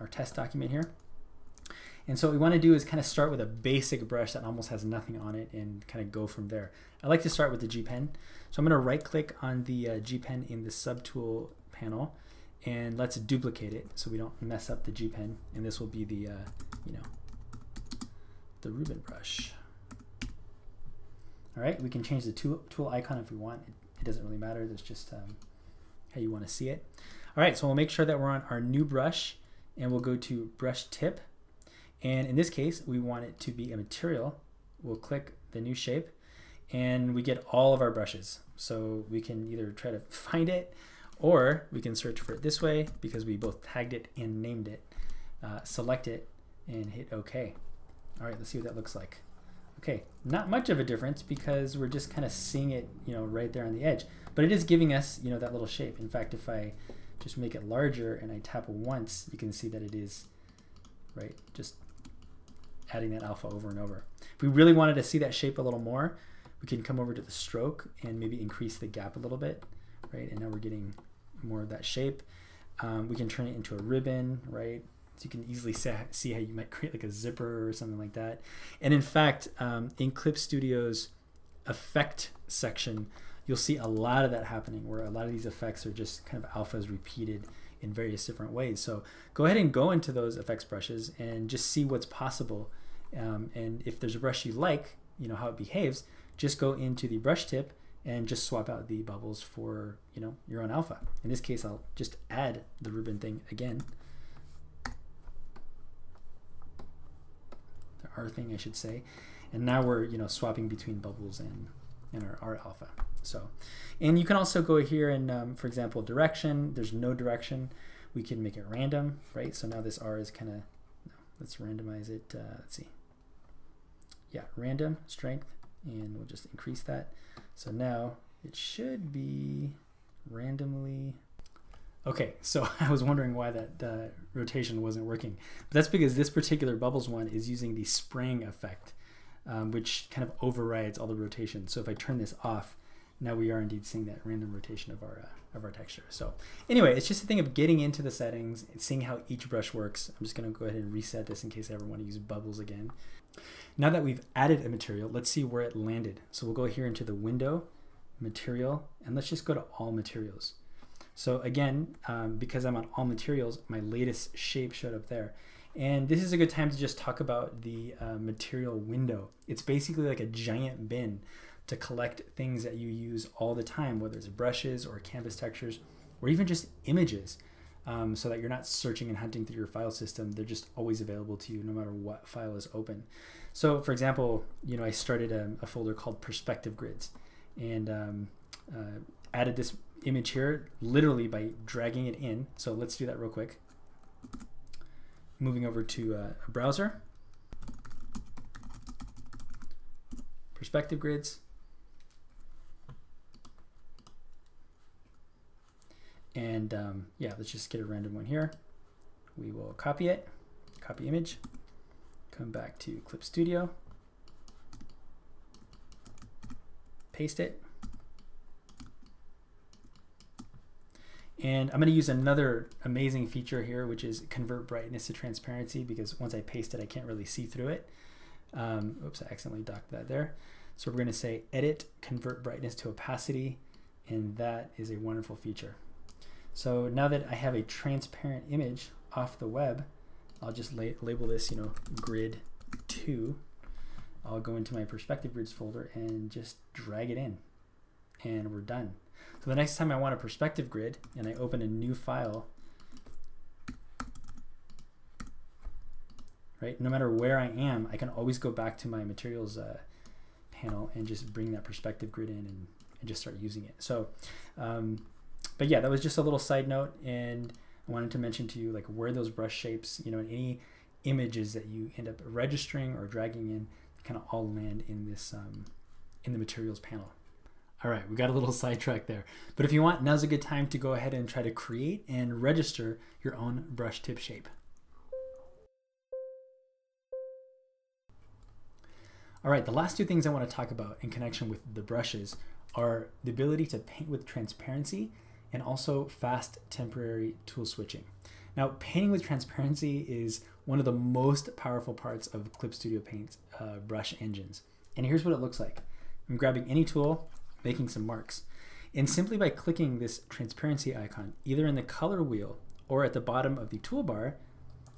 our test document here. And so what we want to do is kind of start with a basic brush that almost has nothing on it and kind of go from there. I like to start with the G Pen. So I'm going to right click on the uh, G Pen in the subtool panel and let's duplicate it so we don't mess up the G Pen. And this will be the, uh, you know, the Ruben brush. All right, we can change the tool, tool icon if we want. It, it doesn't really matter. That's just um, how you want to see it. All right, so we'll make sure that we're on our new brush and we'll go to brush tip. And in this case, we want it to be a material. We'll click the new shape and we get all of our brushes. So we can either try to find it or we can search for it this way because we both tagged it and named it. Uh, select it and hit OK. All right, let's see what that looks like. Okay, not much of a difference because we're just kind of seeing it, you know, right there on the edge. But it is giving us, you know, that little shape. In fact, if I just make it larger and I tap once, you can see that it is, right, just adding that alpha over and over. If we really wanted to see that shape a little more, we can come over to the stroke and maybe increase the gap a little bit, right? And now we're getting more of that shape. Um, we can turn it into a ribbon, right? So you can easily see how you might create like a zipper or something like that. And in fact, um, in Clip Studio's effect section, you'll see a lot of that happening where a lot of these effects are just kind of alphas repeated in various different ways. So go ahead and go into those effects brushes and just see what's possible. Um, and if there's a brush you like, you know, how it behaves, just go into the brush tip and just swap out the bubbles for, you know, your own alpha. In this case, I'll just add the ribbon thing again. The R thing, I should say. And now we're, you know, swapping between bubbles and, and our R alpha. So, and you can also go here and, um, for example, direction. There's no direction. We can make it random, right? So now this R is kind of, no, let's randomize it. Uh, let's see. Yeah, random strength, and we'll just increase that. So now it should be randomly Okay, so I was wondering why that uh, rotation wasn't working. But that's because this particular bubbles one is using the spraying effect, um, which kind of overrides all the rotation. So if I turn this off, now we are indeed seeing that random rotation of our uh, of our texture. So anyway, it's just a thing of getting into the settings and seeing how each brush works. I'm just gonna go ahead and reset this in case I ever wanna use bubbles again. Now that we've added a material, let's see where it landed. So we'll go here into the window, material, and let's just go to all materials. So again, um, because I'm on all materials, my latest shape showed up there. And this is a good time to just talk about the uh, material window. It's basically like a giant bin to collect things that you use all the time, whether it's brushes or canvas textures, or even just images, um, so that you're not searching and hunting through your file system. They're just always available to you no matter what file is open. So for example, you know, I started a, a folder called Perspective Grids and um, uh, added this image here literally by dragging it in. So let's do that real quick. Moving over to uh, a browser, Perspective Grids. And um, yeah, let's just get a random one here. We will copy it, copy image, come back to Clip Studio, paste it. And I'm gonna use another amazing feature here, which is convert brightness to transparency, because once I paste it, I can't really see through it. Um, oops, I accidentally docked that there. So we're gonna say edit, convert brightness to opacity, and that is a wonderful feature. So now that I have a transparent image off the web, I'll just la label this, you know, grid two. I'll go into my Perspective Grids folder and just drag it in, and we're done. So the next time I want a perspective grid and I open a new file, right, no matter where I am, I can always go back to my materials uh, panel and just bring that perspective grid in and, and just start using it. So, um, but yeah, that was just a little side note, and I wanted to mention to you like where those brush shapes, you know, and any images that you end up registering or dragging in, kind of all land in this, um, in the materials panel. All right, we got a little sidetracked there. But if you want, now's a good time to go ahead and try to create and register your own brush tip shape. All right, the last two things I want to talk about in connection with the brushes are the ability to paint with transparency and also fast temporary tool switching. Now, painting with transparency is one of the most powerful parts of Clip Studio Paint's uh, brush engines. And here's what it looks like. I'm grabbing any tool, making some marks. And simply by clicking this transparency icon, either in the color wheel or at the bottom of the toolbar,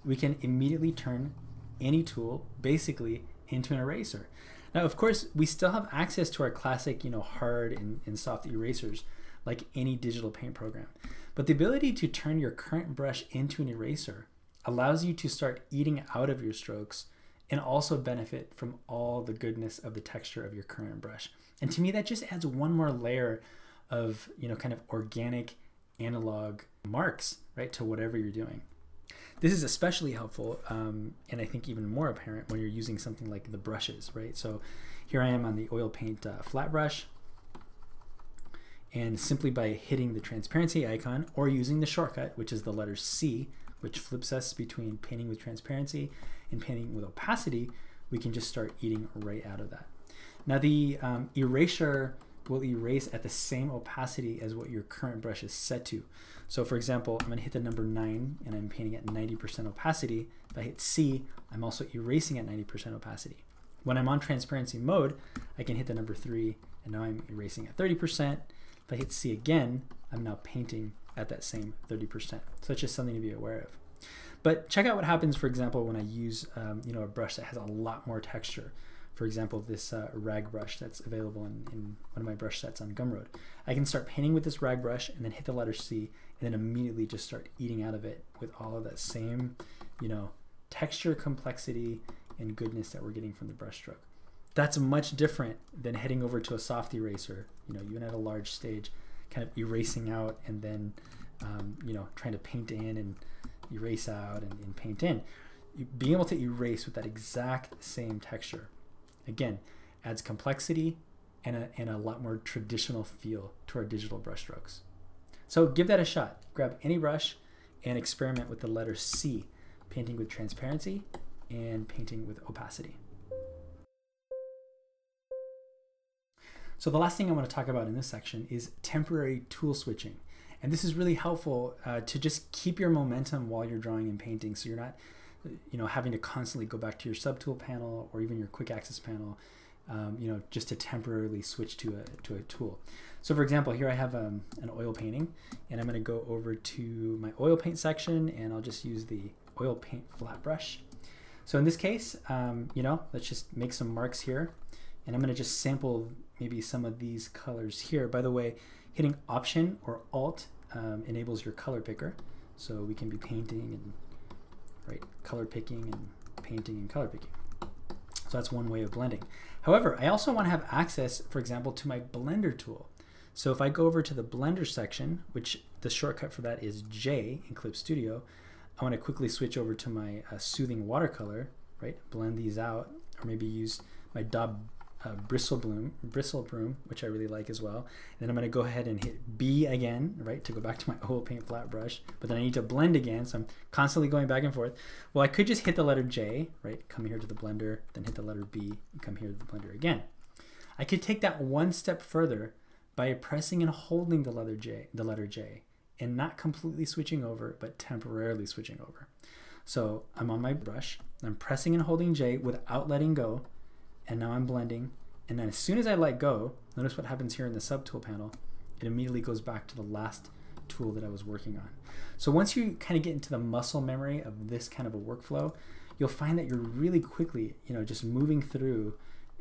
we can immediately turn any tool basically into an eraser. Now, of course, we still have access to our classic, you know, hard and, and soft erasers like any digital paint program. But the ability to turn your current brush into an eraser allows you to start eating out of your strokes and also benefit from all the goodness of the texture of your current brush. And to me, that just adds one more layer of, you know, kind of organic analog marks, right, to whatever you're doing. This is especially helpful, um, and I think even more apparent when you're using something like the brushes, right? So here I am on the oil paint uh, flat brush, and simply by hitting the transparency icon or using the shortcut, which is the letter C, which flips us between painting with transparency and painting with opacity, we can just start eating right out of that. Now the um, eraser will erase at the same opacity as what your current brush is set to. So for example, I'm gonna hit the number nine and I'm painting at ninety percent opacity. If I hit C, I'm also erasing at ninety percent opacity. When I'm on transparency mode, I can hit the number three and now I'm erasing at thirty percent. If I hit C again, I'm now painting at that same thirty percent. So that's just something to be aware of. But check out what happens, for example, when I use um, you know, a brush that has a lot more texture. For example, this uh, rag brush that's available in, in one of my brush sets on Gumroad. I can start painting with this rag brush and then hit the letter C and then immediately just start eating out of it with all of that same, you know, texture, complexity, and goodness that we're getting from the brush stroke. That's much different than heading over to a soft eraser, you know, even at a large stage, kind of erasing out and then, um, you know, trying to paint in and erase out and, and paint in. Being able to erase with that exact same texture, again, adds complexity and a, and a lot more traditional feel to our digital brushstrokes. So give that a shot. Grab any brush and experiment with the letter C, painting with transparency and painting with opacity. So the last thing I want to talk about in this section is temporary tool switching. And this is really helpful uh, to just keep your momentum while you're drawing and painting, so you're not you know, having to constantly go back to your subtool panel or even your quick access panel, um, you know, just to temporarily switch to a, to a tool. So for example, here I have um, an oil painting, and I'm gonna go over to my oil paint section, and I'll just use the oil paint flat brush. So in this case, um, you know, let's just make some marks here, and I'm gonna just sample maybe some of these colors here. By the way, hitting Option or Alt um, enables your color picker, so we can be painting and right, color picking and painting and color picking. So that's one way of blending. However, I also want to have access, for example, to my Blender tool. So if I go over to the Blender section, which the shortcut for that is J in Clip Studio, I want to quickly switch over to my uh, Soothing Watercolor, right? Blend these out, or maybe use my Daub Uh, bristle bloom, bristle broom, which I really like as well. And then I'm going to go ahead and hit B again, right, to go back to my oil paint flat brush. But then I need to blend again, so I'm constantly going back and forth. Well, I could just hit the letter J, right, come here to the blender, then hit the letter B, and come here to the blender again. I could take that one step further by pressing and holding the letter J, the letter J, and not completely switching over, but temporarily switching over. So I'm on my brush, I'm pressing and holding J without letting go. And now I'm blending, and then as soon as I let go, notice what happens here in the subtool panel, it immediately goes back to the last tool that I was working on. So once you kind of get into the muscle memory of this kind of a workflow, you'll find that you're really quickly, you know, just moving through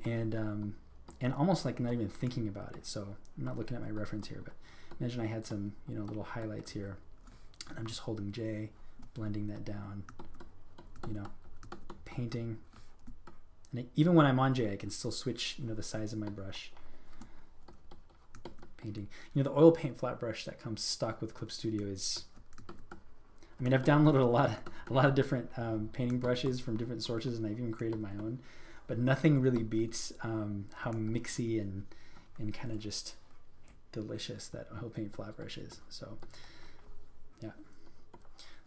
and, um, and almost like not even thinking about it. So I'm not looking at my reference here, but imagine I had some, you know, little highlights here, and I'm just holding J, blending that down, you know, painting. And even when I'm on J, I can still switch, you know, the size of my brush. Painting. You know, the oil paint flat brush that comes stock with Clip Studio is, I mean, I've downloaded a lot, a lot of different um, painting brushes from different sources, and I've even created my own, but nothing really beats um, how mixy and and kind of just delicious that oil paint flat brush is. So, yeah.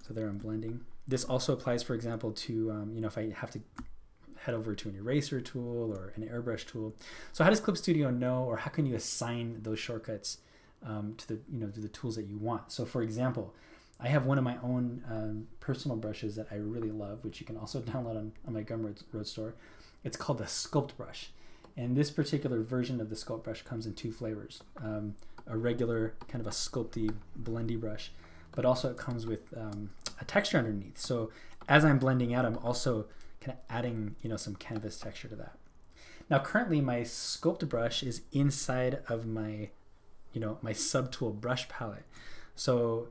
So there I'm blending. This also applies, for example, to um, you know, if I have to head over to an eraser tool or an airbrush tool. So how does Clip Studio know, or how can you assign those shortcuts um, to the you know to the tools that you want? So for example, I have one of my own um, personal brushes that I really love, which you can also download on, on my Gumroad store. It's called the Sculpt Brush. And this particular version of the Sculpt Brush comes in two flavors, um, a regular kind of a sculpty, blendy brush, but also it comes with um, a texture underneath. So as I'm blending out, I'm also kind of adding, you know, some canvas texture to that. Now currently my Sculpt Brush is inside of my, you know, my subtool brush palette. So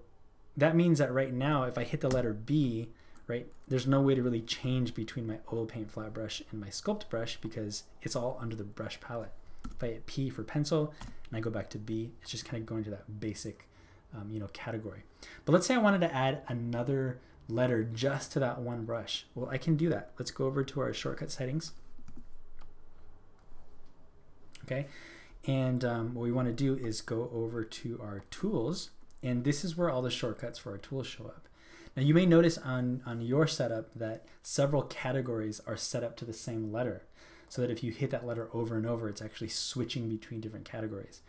that means that right now, if I hit the letter B, right, there's no way to really change between my oil paint flat brush and my Sculpt Brush because it's all under the brush palette. If I hit P for pencil and I go back to B, it's just kind of going to that basic, um, you know, category. But let's say I wanted to add another letter just to that one brush. Well, I can do that. Let's go over to our shortcut settings. Okay, and um, what we want to do is go over to our tools, and this is where all the shortcuts for our tools show up. Now you may notice on, on your setup that several categories are set up to the same letter, so that if you hit that letter over and over, it's actually switching between different categories.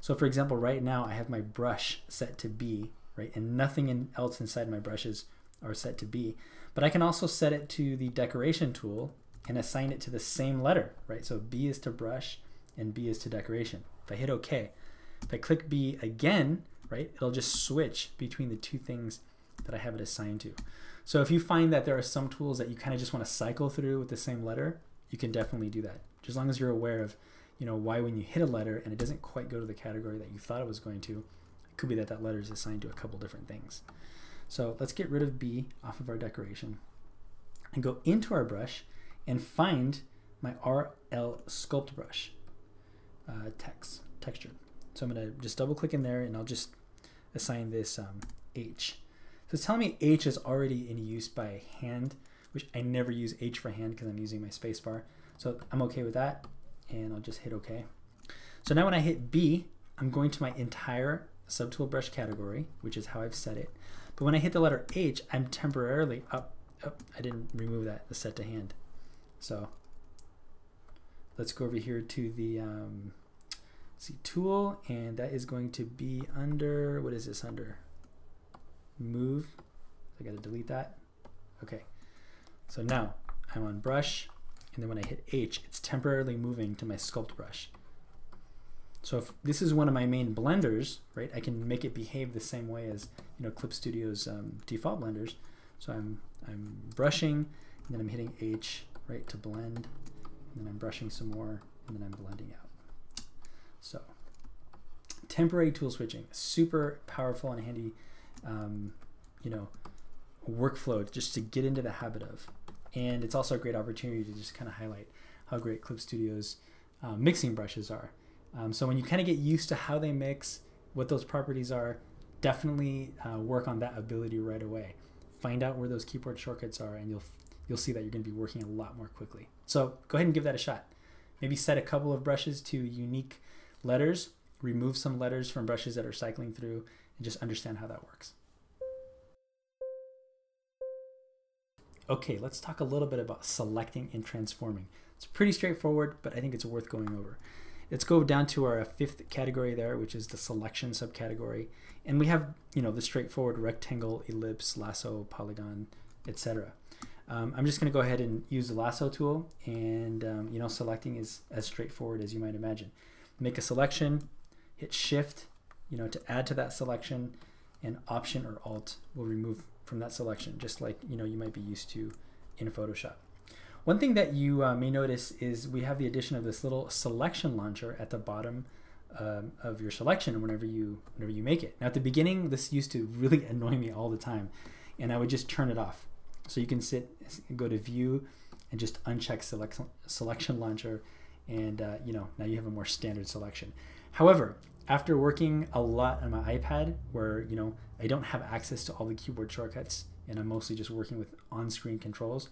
So for example, right now I have my brush set to B, right, and nothing in, else inside my brushes are set to B, but I can also set it to the decoration tool and assign it to the same letter, right? So B is to brush and B is to decoration. If I hit OK, if I click B again, right, it'll just switch between the two things that I have it assigned to. So if you find that there are some tools that you kind of just want to cycle through with the same letter, you can definitely do that. Just as long as you're aware of, you know, why when you hit a letter and it doesn't quite go to the category that you thought it was going to, it could be that that letter is assigned to a couple different things. So let's get rid of B off of our decoration and go into our brush and find my R L Sculpt Brush uh, text, texture. So I'm going to just double click in there, and I'll just assign this um, H. So it's telling me H is already in use by hand, which I never use H for hand because I'm using my space bar. So I'm okay with that, and I'll just hit OK. So now when I hit B, I'm going to my entire subtool brush category, which is how I've set it. But when I hit the letter H, I'm temporarily up. Oh, I didn't remove that, the set to hand. So let's go over here to the um, see tool, and that is going to be under, what is this under? Move. So I gotta delete that. Okay. So now I'm on brush, and then when I hit H, it's temporarily moving to my sculpt brush. So if this is one of my main blenders, right, I can make it behave the same way as, you know, Clip Studio's um, default blenders. So I'm I'm brushing, and then I'm hitting H, right, to blend, and then I'm brushing some more, and then I'm blending out. So temporary tool switching, super powerful and handy, um, you know, workflow just to get into the habit of. And it's also a great opportunity to just kind of highlight how great Clip Studio's uh, mixing brushes are. Um, so when you kind of get used to how they mix, what those properties are, definitely uh, work on that ability right away. Find out where those keyboard shortcuts are, and you'll you'll see that you're going to be working a lot more quickly. So go ahead and give that a shot. Maybe set a couple of brushes to unique letters, remove some letters from brushes that are cycling through, and just understand how that works. Okay, let's talk a little bit about selecting and transforming. It's pretty straightforward, but I think it's worth going over. Let's go down to our fifth category there, which is the selection subcategory. And we have, you know, the straightforward rectangle, ellipse, lasso, polygon, et cetera. Um, I'm just going to go ahead and use the lasso tool, and, um, you know, selecting is as straightforward as you might imagine. Make a selection, hit shift, you know, to add to that selection, and option or alt will remove from that selection, just like, you know, you might be used to in Photoshop. One thing that you uh, may notice is we have the addition of this little selection launcher at the bottom um, of your selection whenever you whenever you make it. Now at the beginning, this used to really annoy me all the time, and I would just turn it off. So you can sit, go to view, and just uncheck select, selection launcher, and uh, you know, now you have a more standard selection. However, after working a lot on my iPad, where, you know, I don't have access to all the keyboard shortcuts, and I'm mostly just working with on-screen controls,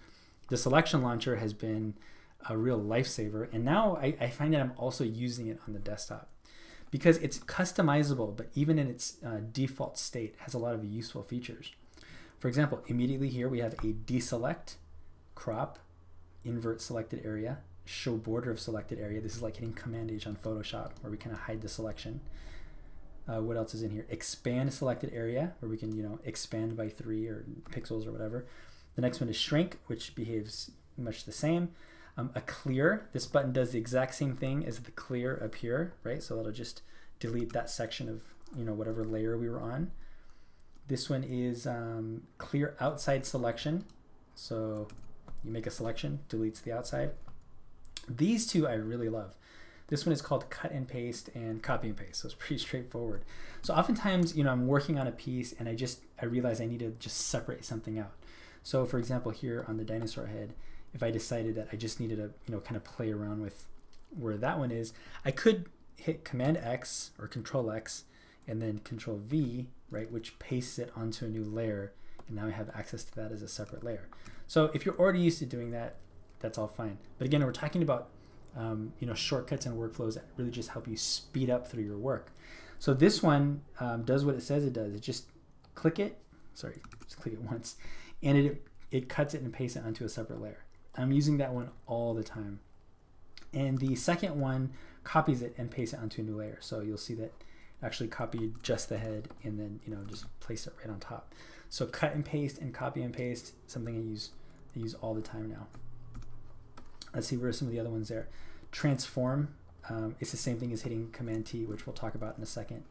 the selection launcher has been a real lifesaver, and now I, I find that I'm also using it on the desktop because it's customizable, but even in its uh, default state has a lot of useful features. For example, immediately here we have a deselect, crop, invert selected area, show border of selected area. This is like hitting Command H on Photoshop, where we kind of hide the selection. Uh, what else is in here? Expand selected area, where we can, you know, expand by three or pixels or whatever. The next one is shrink, which behaves much the same. Um, a clear, this button does the exact same thing as the clear up here, right? So that'll just delete that section of, you know, whatever layer we were on. This one is um, clear outside selection. So you make a selection, deletes the outside. These two I really love. This one is called cut and paste and copy and paste. So it's pretty straightforward. So oftentimes, you know, I'm working on a piece and I just, I realize I need to just separate something out. So for example, here on the dinosaur head, if I decided that I just needed to, you know, kind of play around with where that one is, I could hit Command X or Control X and then Control V, right, which pastes it onto a new layer, and now I have access to that as a separate layer. So if you're already used to doing that, that's all fine. But again, we're talking about um, you know, shortcuts and workflows that really just help you speed up through your work. So this one um, does what it says it does. It just click it, sorry, just click it once, and it, it cuts it and pastes it onto a separate layer. I'm using that one all the time. And the second one copies it and pastes it onto a new layer. So you'll see that actually copied just the head and then, you know, just place it right on top. So cut and paste and copy and paste, something I use, I use all the time now. Let's see, where are some of the other ones there? Transform, um, it's the same thing as hitting Command T, which we'll talk about in a second.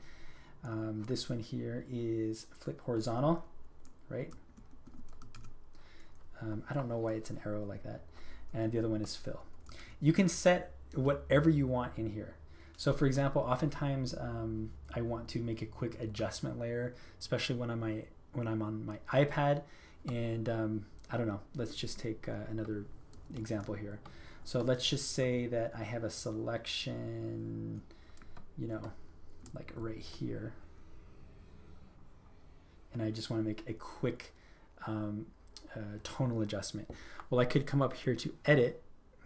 Um, this one here is flip horizontal, right? Um, I don't know why it's an arrow like that. And the other one is fill. You can set whatever you want in here. So for example, oftentimes um, I want to make a quick adjustment layer, especially when I'm, my, when I'm on my iPad. And um, I don't know, let's just take uh, another example here. So let's just say that I have a selection, you know, like right here. And I just wanna make a quick, um, Uh, tonal adjustment. Well, I could come up here to edit,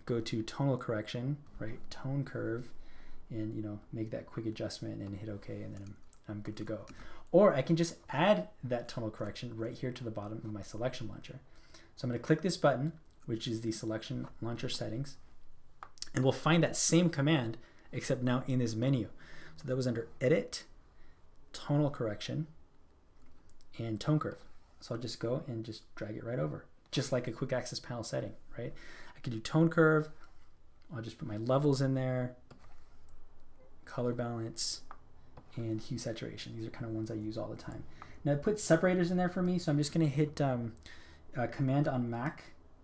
go to tonal correction, right, tone curve, and, you know, make that quick adjustment and hit OK, and then I'm I'm good to go. Or I can just add that tonal correction right here to the bottom of my selection launcher. So I'm going to click this button, which is the selection launcher settings, and we'll find that same command except now in this menu. So that was under edit, tonal correction, and tone curve. So I'll just go and just drag it right over, just like a quick access panel setting, right? I could do tone curve, I'll just put my levels in there, color balance, and hue saturation. These are kind of ones I use all the time. Now I put separators in there for me, so I'm just gonna hit um, uh, Command on Mac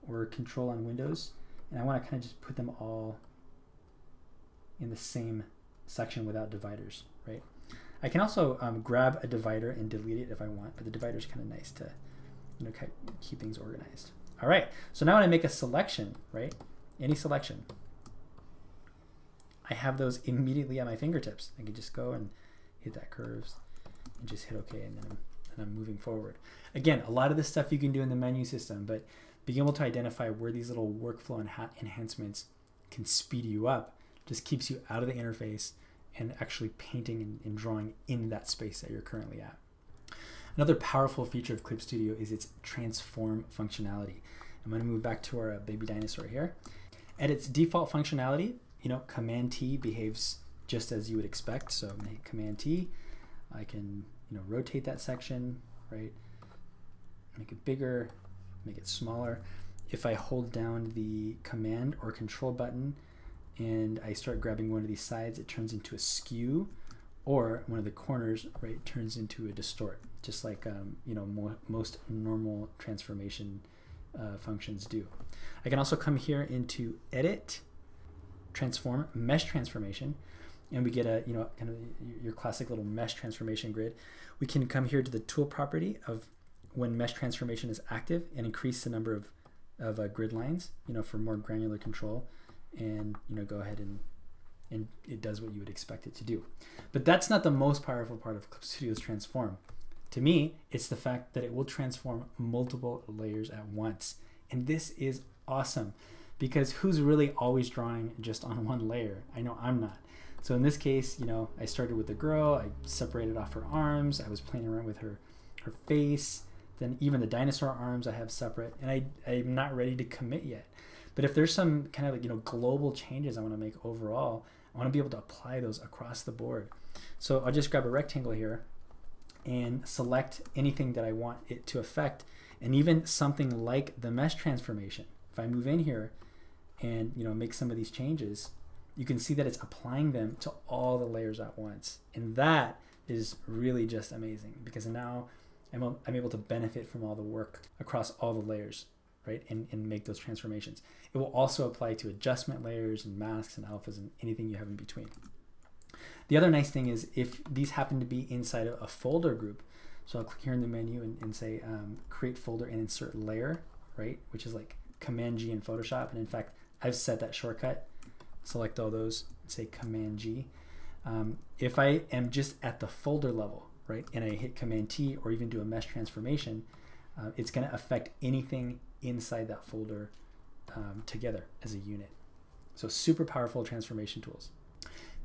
or Control on Windows, and I wanna kind of just put them all in the same section without dividers, right? I can also um, grab a divider and delete it if I want, but the divider is kind of nice to, you know, keep things organized. All right, so now when I make a selection, right, any selection, I have those immediately at my fingertips. I can just go and hit that curves and just hit okay, and then I'm, and I'm moving forward. Again, a lot of this stuff you can do in the menu system, but being able to identify where these little workflow and enhancements can speed you up just keeps you out of the interface and actually painting and, and drawing in that space that you're currently at. Another powerful feature of Clip Studio is its transform functionality. I'm gonna move back to our baby dinosaur here. At its default functionality, you know, Command T behaves just as you would expect. So I'm gonna hit Command T. I can, you know, rotate that section, right? Make it bigger, make it smaller. If I hold down the Command or Control button, and I start grabbing one of these sides, it turns into a skew, or one of the corners, right, turns into a distort, just like um, you know, more, most normal transformation uh, functions do. I can also come here into Edit, Transform, Mesh Transformation, and we get a, you know, kind of your classic little mesh transformation grid. We can come here to the tool property of when mesh transformation is active and increase the number of, of uh, grid lines, you know, for more granular control. And you know, go ahead and and it does what you would expect it to do. But that's not the most powerful part of Clip Studio's transform. To me, it's the fact that it will transform multiple layers at once. And this is awesome, because who's really always drawing just on one layer? I know I'm not. So in this case, you know, I started with the girl, I separated off her arms, I was playing around with her her face, then even the dinosaur arms I have separate, and I, I'm not ready to commit yet. But if there's some kind of, like, you know, global changes I want to make overall, I want to be able to apply those across the board. So I'll just grab a rectangle here and select anything that I want it to affect, and even something like the mesh transformation. If I move in here and, you know, make some of these changes, you can see that it's applying them to all the layers at once. And that is really just amazing, because now I'm, I'm able to benefit from all the work across all the layers, right, and, and make those transformations. It will also apply to adjustment layers and masks and alphas and anything you have in between. The other nice thing is if these happen to be inside of a folder group, so I'll click here in the menu and, and say um, create folder and insert layer, right, which is like Command G in Photoshop. And in fact, I've set that shortcut, select all those, and say Command G. Um, if I am just at the folder level, right, and I hit Command T or even do a mesh transformation, uh, it's gonna affect anything inside that folder um, together as a unit. So super powerful transformation tools.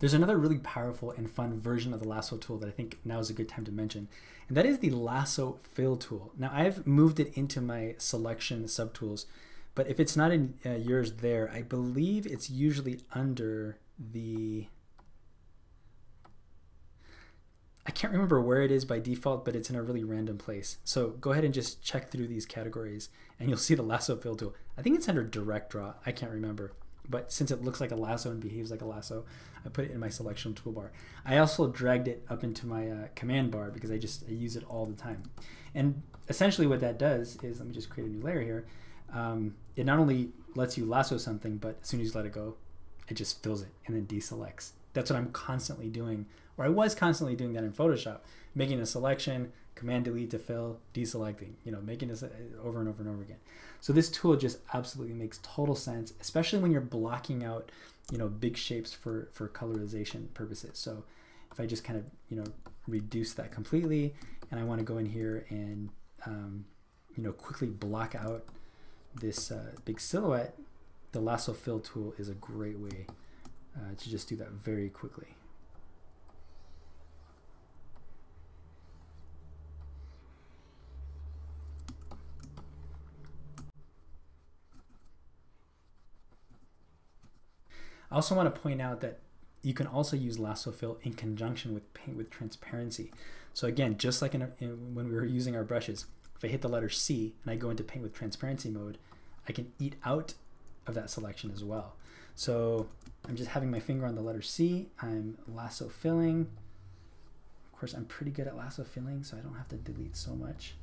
There's another really powerful and fun version of the lasso tool that I think now is a good time to mention, and that is the lasso fill tool. Now I've moved it into my selection subtools, but if it's not in uh, yours there, I believe it's usually under the, I can't remember where it is by default, but it's in a really random place. So go ahead and just check through these categories and you'll see the lasso fill tool. I think it's under direct draw, I can't remember. But since it looks like a lasso and behaves like a lasso, I put it in my selection toolbar. I also dragged it up into my uh, command bar because I just I use it all the time. And essentially what that does is, let me just create a new layer here. Um, it not only lets you lasso something, but as soon as you let it go, it just fills it and then deselects. That's what I'm constantly doing, or I was constantly doing that in Photoshop, making a selection, Command Delete to fill, deselecting, you know, making this over and over and over again. So this tool just absolutely makes total sense, especially when you're blocking out, you know, big shapes for, for colorization purposes. So if I just kind of, you know, reduce that completely, and I want to go in here and, um, you know, quickly block out this uh, big silhouette, the lasso fill tool is a great way Uh, to just do that very quickly. I also want to point out that you can also use lasso fill in conjunction with paint with transparency. So again, just like in, a, in when we were using our brushes, if I hit the letter C and I go into paint with transparency mode, I can eat out of that selection as well. So I'm just having my finger on the letter C, I'm lasso filling. Of course, I'm pretty good at lasso filling, so I don't have to delete so much.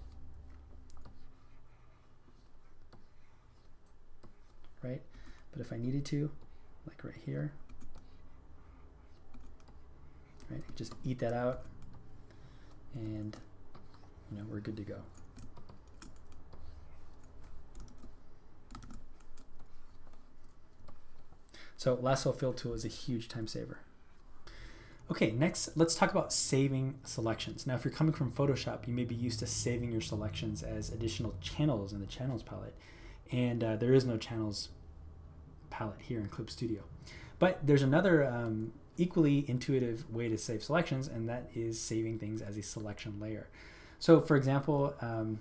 Right? But if I needed to, like right here, right, just eat that out and you know, we're good to go. So lasso fill tool is a huge time saver. Okay, next let's talk about saving selections. Now if you're coming from Photoshop, you may be used to saving your selections as additional channels in the channels palette, and uh, there is no channels palette here in Clip Studio. But there's another um, equally intuitive way to save selections, and that is saving things as a selection layer. So for example, um,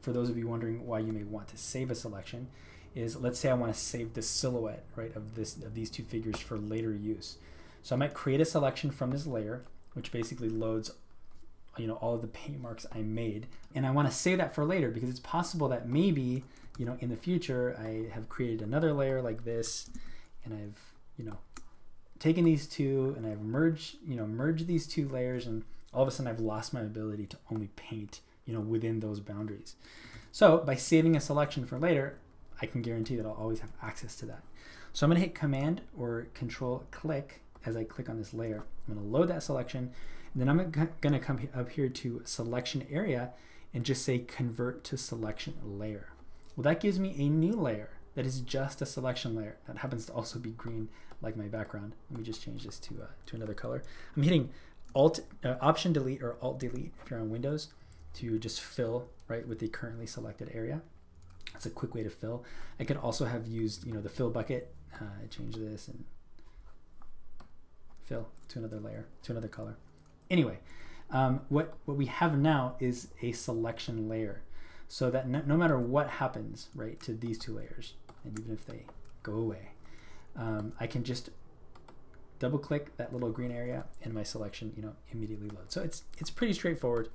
for those of you wondering why you may want to save a selection, is let's say I want to save the silhouette, right, of this of these two figures for later use. So I might create a selection from this layer, which basically loads, you know, all of the paint marks I made, and I want to save that for later because it's possible that maybe, you know, in the future I have created another layer like this, and I've, you know, taken these two and I've merged, you know, merged these two layers, and all of a sudden I've lost my ability to only paint, you know, within those boundaries. So by saving a selection for later, I can guarantee that I'll always have access to that. So I'm gonna hit Command or Control click as I click on this layer. I'm gonna load that selection, and then I'm gonna come up here to Selection Area and just say Convert to Selection Layer. Well, that gives me a new layer that is just a selection layer. That happens to also be green like my background. Let me just change this to, uh, to another color. I'm hitting Alt, uh, Option Delete or Alt Delete if you're on Windows to just fill right with the currently selected area. That's a quick way to fill. I could also have used, you know, the fill bucket. Uh, I change this and fill to another layer, to another color. Anyway, um, what, what we have now is a selection layer. So that no, no matter what happens, right, to these two layers, and even if they go away, um, I can just double click that little green area and my selection, you know, immediately loads. So it's, it's pretty straightforward,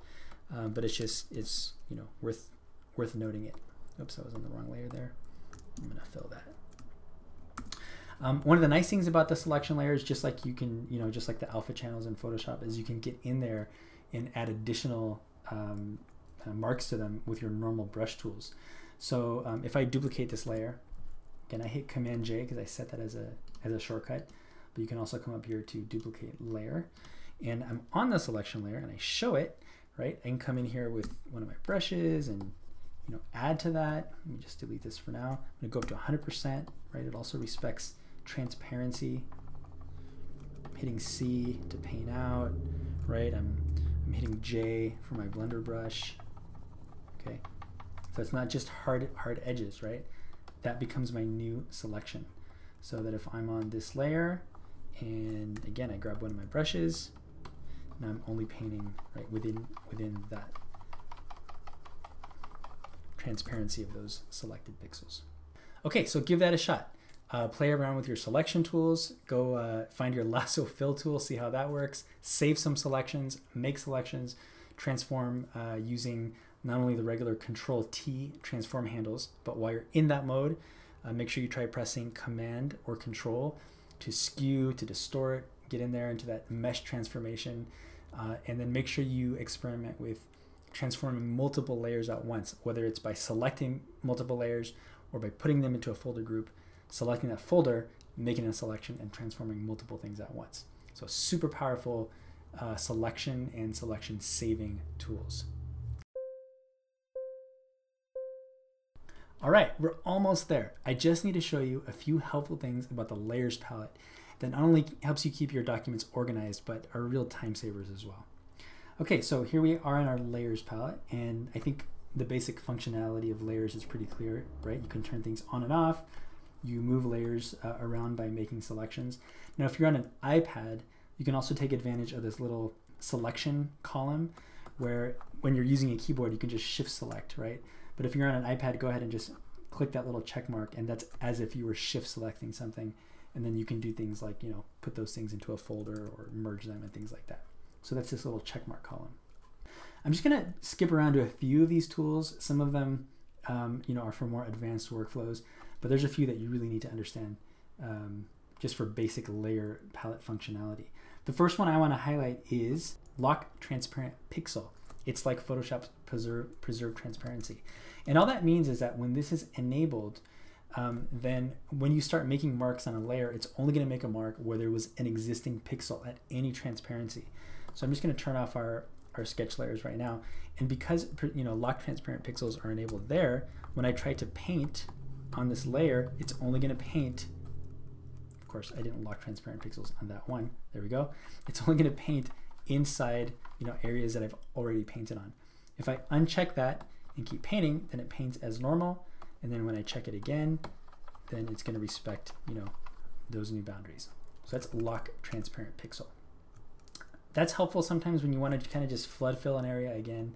um, but it's just, it's, you know, worth, worth noting it. Oops, I was on the wrong layer there. I'm gonna fill that. Um, one of the nice things about the selection layer is just like you can, you know, just like the alpha channels in Photoshop, is you can get in there and add additional um, uh, marks to them with your normal brush tools. So um, if I duplicate this layer, again, I hit Command J because I set that as a, as a shortcut, but you can also come up here to duplicate layer. And I'm on the selection layer and I show it, right? I can come in here with one of my brushes and, you know, add to that. Let me just delete this for now. I'm gonna go up to one hundred percent, right? It also respects transparency. I'm hitting C to paint out, right? I'm, I'm hitting J for my blender brush, okay? So it's not just hard, hard edges, right? That becomes my new selection. So that if I'm on this layer, and again, I grab one of my brushes, and I'm only painting right within, within that transparency of those selected pixels. Okay, so give that a shot. Uh, play around with your selection tools. Go uh, find your lasso fill tool, see how that works. Save some selections, make selections, transform uh, using not only the regular Control T transform handles, but while you're in that mode, uh, make sure you try pressing Command or Control to skew, to distort, get in there into that mesh transformation, uh, and then make sure you experiment with transforming multiple layers at once, whether it's by selecting multiple layers or by putting them into a folder group, selecting that folder, making a selection, and transforming multiple things at once. So super powerful uh, selection and selection saving tools. All right, we're almost there. I just need to show you a few helpful things about the layers palette that not only helps you keep your documents organized, but are real time savers as well. Okay, so here we are in our layers palette, and I think the basic functionality of layers is pretty clear, right? You can turn things on and off. You move layers uh, around by making selections. Now, if you're on an iPad, you can also take advantage of this little selection column where when you're using a keyboard, you can just shift select, right? But if you're on an iPad, go ahead and just click that little check mark, and that's as if you were shift selecting something, And then you can do things like, you know, put those things into a folder or merge them and things like that. So that's this little check mark column. I'm just gonna skip around to a few of these tools. Some of them um, you know, are for more advanced workflows, but there's a few that you really need to understand um, just for basic layer palette functionality. The first one I wanna highlight is Lock Transparent Pixel. It's like Photoshop's preserve, preserve transparency. And all that means is that when this is enabled, um, then when you start making marks on a layer, it's only gonna make a mark where there was an existing pixel at any transparency. So I'm just gonna turn off our, our sketch layers right now. And because you know lock transparent pixels are enabled there, when I try to paint on this layer, it's only gonna paint, of course I didn't lock transparent pixels on that one, there we go. It's only gonna paint inside you know areas that I've already painted on. If I uncheck that and keep painting, then it paints as normal, and then when I check it again, then it's gonna respect you know those new boundaries. So that's lock transparent pixel. That's helpful sometimes when you want to kind of just flood fill an area again.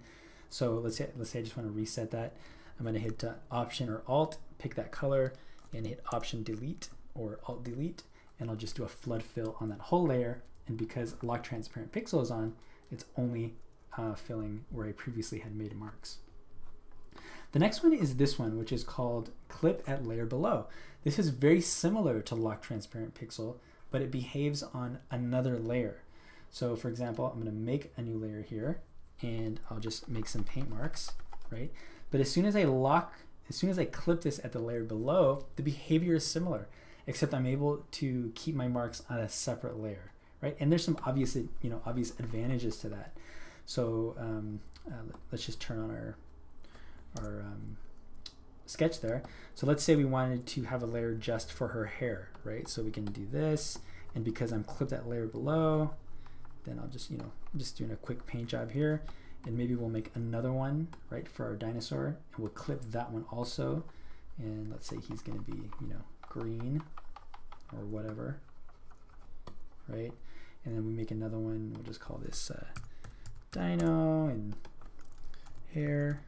So let's say, let's say I just want to reset that. I'm going to hit uh, Option or Alt, pick that color, and hit Option Delete or Alt Delete, and I'll just do a flood fill on that whole layer. And because Lock Transparent Pixel is on, it's only uh, filling where I previously had made marks. The next one is this one, which is called Clip at Layer Below. This is very similar to Lock Transparent Pixel, but it behaves on another layer. So for example, I'm gonna make a new layer here and I'll just make some paint marks, right? But as soon as I lock, as soon as I clip this at the layer below, the behavior is similar, except I'm able to keep my marks on a separate layer, right? And there's some obvious, you know, obvious advantages to that. So um, uh, let's just turn on our, our um, sketch there. So let's say we wanted to have a layer just for her hair, right? So we can do this, and because I'm clipped at layer below, then I'll just, you know, I'm just doing a quick paint job here, and maybe we'll make another one, right, for our dinosaur, and we'll clip that one also, and let's say he's gonna be, you know, green or whatever, right? And then we make another one, we'll just call this uh, dino and hair,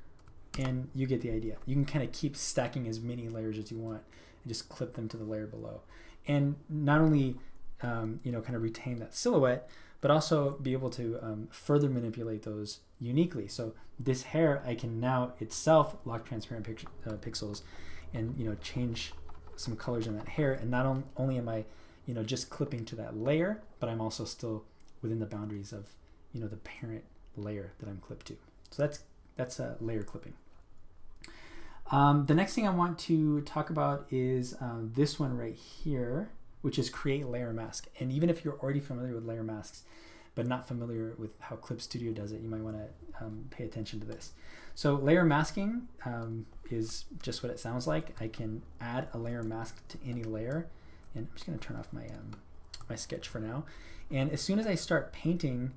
and you get the idea. You can kind of keep stacking as many layers as you want and just clip them to the layer below. And not only, um, you know, kind of retain that silhouette, but also be able to um, further manipulate those uniquely. So this hair, I can now itself lock transparent picture, uh, pixels, and you know change some colors in that hair. And not on, only am I, you know, just clipping to that layer, but I'm also still within the boundaries of, you know, the parent layer that I'm clipped to. So that's that's uh, layer clipping. Um, the next thing I want to talk about is um, this one right here, which is create layer mask. And even if you're already familiar with layer masks, but not familiar with how Clip Studio does it, you might wanna um, pay attention to this. So layer masking um, is just what it sounds like. I can add a layer mask to any layer. And I'm just gonna turn off my, um, my sketch for now. And as soon as I start painting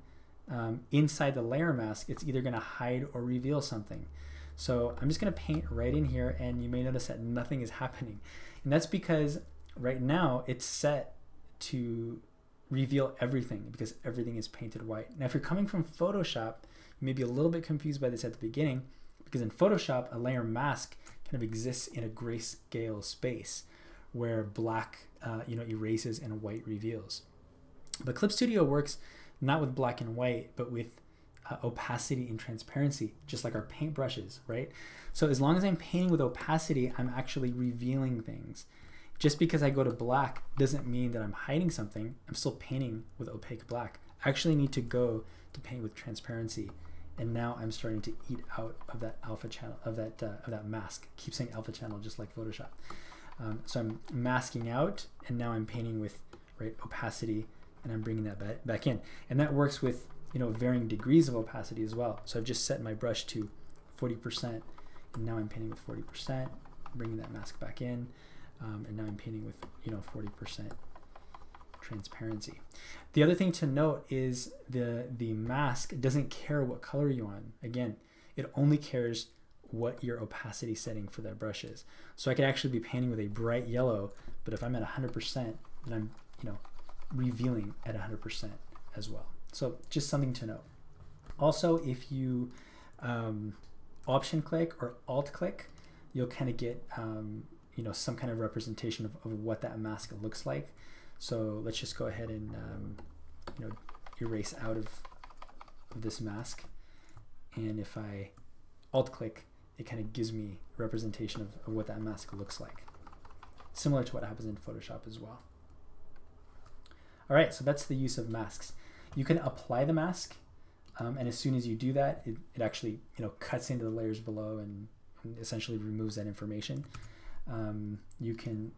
um, inside the layer mask, it's either gonna hide or reveal something. So I'm just gonna paint right in here, and you may notice that nothing is happening. And that's because right now it's set to reveal everything because everything is painted white. Now if you're coming from Photoshop, you may be a little bit confused by this at the beginning, because in Photoshop a layer mask kind of exists in a grayscale space where black uh, you know, erases and white reveals. But Clip Studio works not with black and white, but with uh, opacity and transparency, just like our paint brushes, right? So as long as I'm painting with opacity, I'm actually revealing things. Just because I go to black doesn't mean that I'm hiding something. I'm still painting with opaque black. I actually need to go to paint with transparency, and now I'm starting to eat out of that alpha channel, of that uh, of that mask. I keep saying alpha channel just like Photoshop. Um, so I'm masking out, and now I'm painting with right opacity, and I'm bringing that back, back in. And that works with you know varying degrees of opacity as well. So I've just set my brush to forty percent, and now I'm painting with forty percent, bringing that mask back in. Um, and now I'm painting with you know forty percent transparency. The other thing to note is the the mask doesn't care what color you're on. Again, it only cares what your opacity setting for that brush is. So I could actually be painting with a bright yellow, but if I'm at one hundred percent, then I'm you know revealing at one hundred percent as well. So just something to note. Also, if you um, option click or alt click, you'll kind of get um, you know, some kind of representation of, of what that mask looks like. So let's just go ahead and um, you know, erase out of, of this mask. And if I alt click, it kind of gives me a representation of, of what that mask looks like. Similar to what happens in Photoshop as well. All right, so that's the use of masks. You can apply the mask, um, and as soon as you do that, it, it actually you know cuts into the layers below and, and essentially removes that information. Um, you can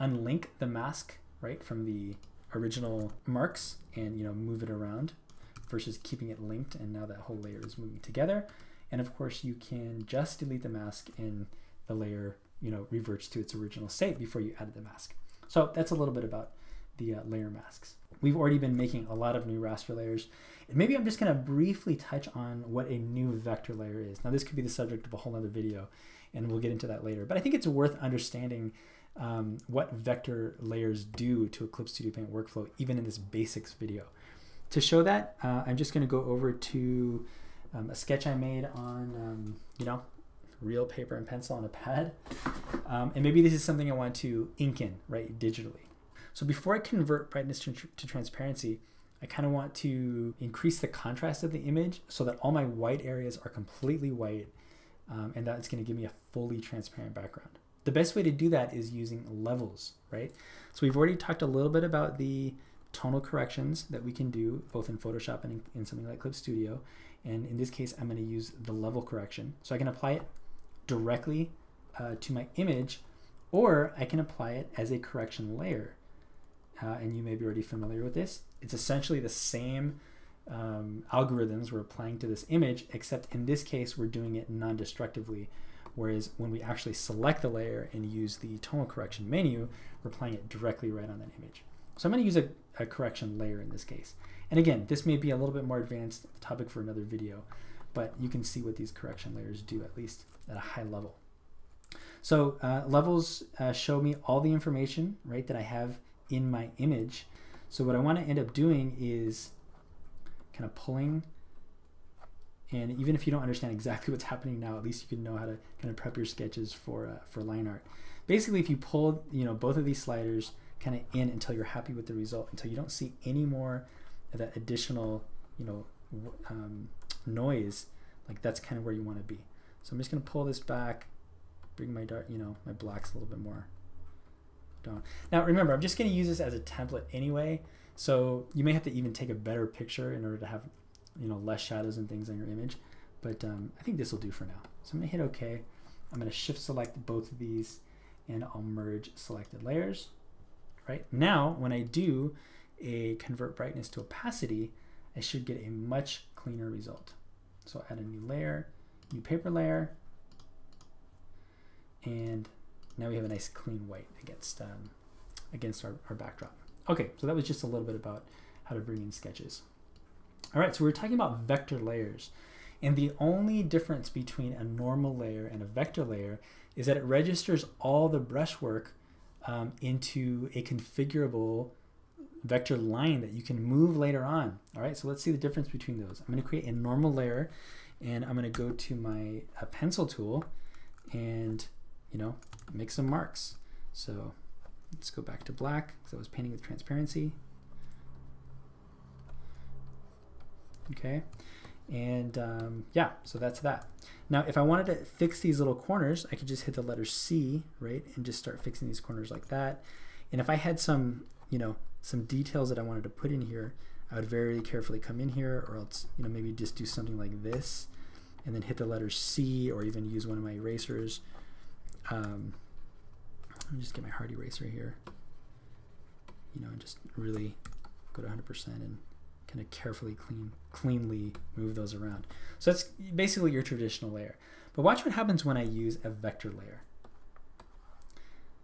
unlink the mask right from the original marks and you know move it around versus keeping it linked, and now that whole layer is moving together. And of course you can just delete the mask and the layer you know reverts to its original state before you added the mask. So that's a little bit about the uh, layer masks. We've already been making a lot of new raster layers. And maybe I'm just gonna briefly touch on what a new vector layer is. Now this could be the subject of a whole other video and we'll get into that later. But I think it's worth understanding um, what vector layers do to a Clip Studio Paint workflow, even in this basics video. To show that, uh, I'm just gonna go over to um, a sketch I made on, um, you know, real paper and pencil on a pad. Um, and maybe this is something I want to ink in, right, digitally. So before I convert brightness to, tr to transparency, I kind of want to increase the contrast of the image so that all my white areas are completely white, um, and that's gonna give me a fully transparent background. The best way to do that is using levels, right? So we've already talked a little bit about the tonal corrections that we can do both in Photoshop and in, in something like Clip Studio. And in this case, I'm gonna use the level correction. So I can apply it directly uh, to my image, or I can apply it as a correction layer. Uh, and you may be already familiar with this. It's essentially the same um, algorithms we're applying to this image, except in this case, we're doing it non-destructively. Whereas when we actually select the layer and use the tonal correction menu, we're applying it directly right on that image. So I'm gonna use a, a correction layer in this case. And again, this may be a little bit more advanced topic for another video, but you can see what these correction layers do, at least at a high level. So uh, levels uh, show me all the information, right, that I have in my image. So what I want to end up doing is kind of pulling, and even if you don't understand exactly what's happening now, at least you can know how to kind of prep your sketches for uh, for line art. Basically, if you pull you know both of these sliders kind of in until you're happy with the result, until you don't see any more of that additional you know um, noise, like that's kind of where you want to be. So I'm just going to pull this back, bring my dark you know my blacks a little bit more. Don't. Now remember, I'm just going to use this as a template anyway, so you may have to even take a better picture in order to have you know less shadows and things on your image, but um, I think this will do for now. So I'm going to hit OK. I'm going to shift select both of these and I'll merge selected layers. Right now when I do a convert brightness to opacity, I should get a much cleaner result. So add a new layer, new paper layer, and now we have a nice clean white against um, against our, our backdrop. Okay, so that was just a little bit about how to bring in sketches. All right, so we were talking about vector layers. And the only difference between a normal layer and a vector layer is that it registers all the brushwork um, into a configurable vector line that you can move later on. All right, so let's see the difference between those. I'm gonna create a normal layer and I'm gonna go to my uh, pencil tool and you know, make some marks. So let's go back to black because I was painting with transparency. Okay, and um, yeah, so that's that. Now, if I wanted to fix these little corners, I could just hit the letter C, right, and just start fixing these corners like that. And if I had some, you know, some details that I wanted to put in here, I would very carefully come in here, or else, you know, maybe just do something like this, and then hit the letter C, or even use one of my erasers. Um, let me just get my hard eraser here, you know, and just really go to one hundred percent and kind of carefully, clean, cleanly move those around. So that's basically your traditional layer. But watch what happens when I use a vector layer.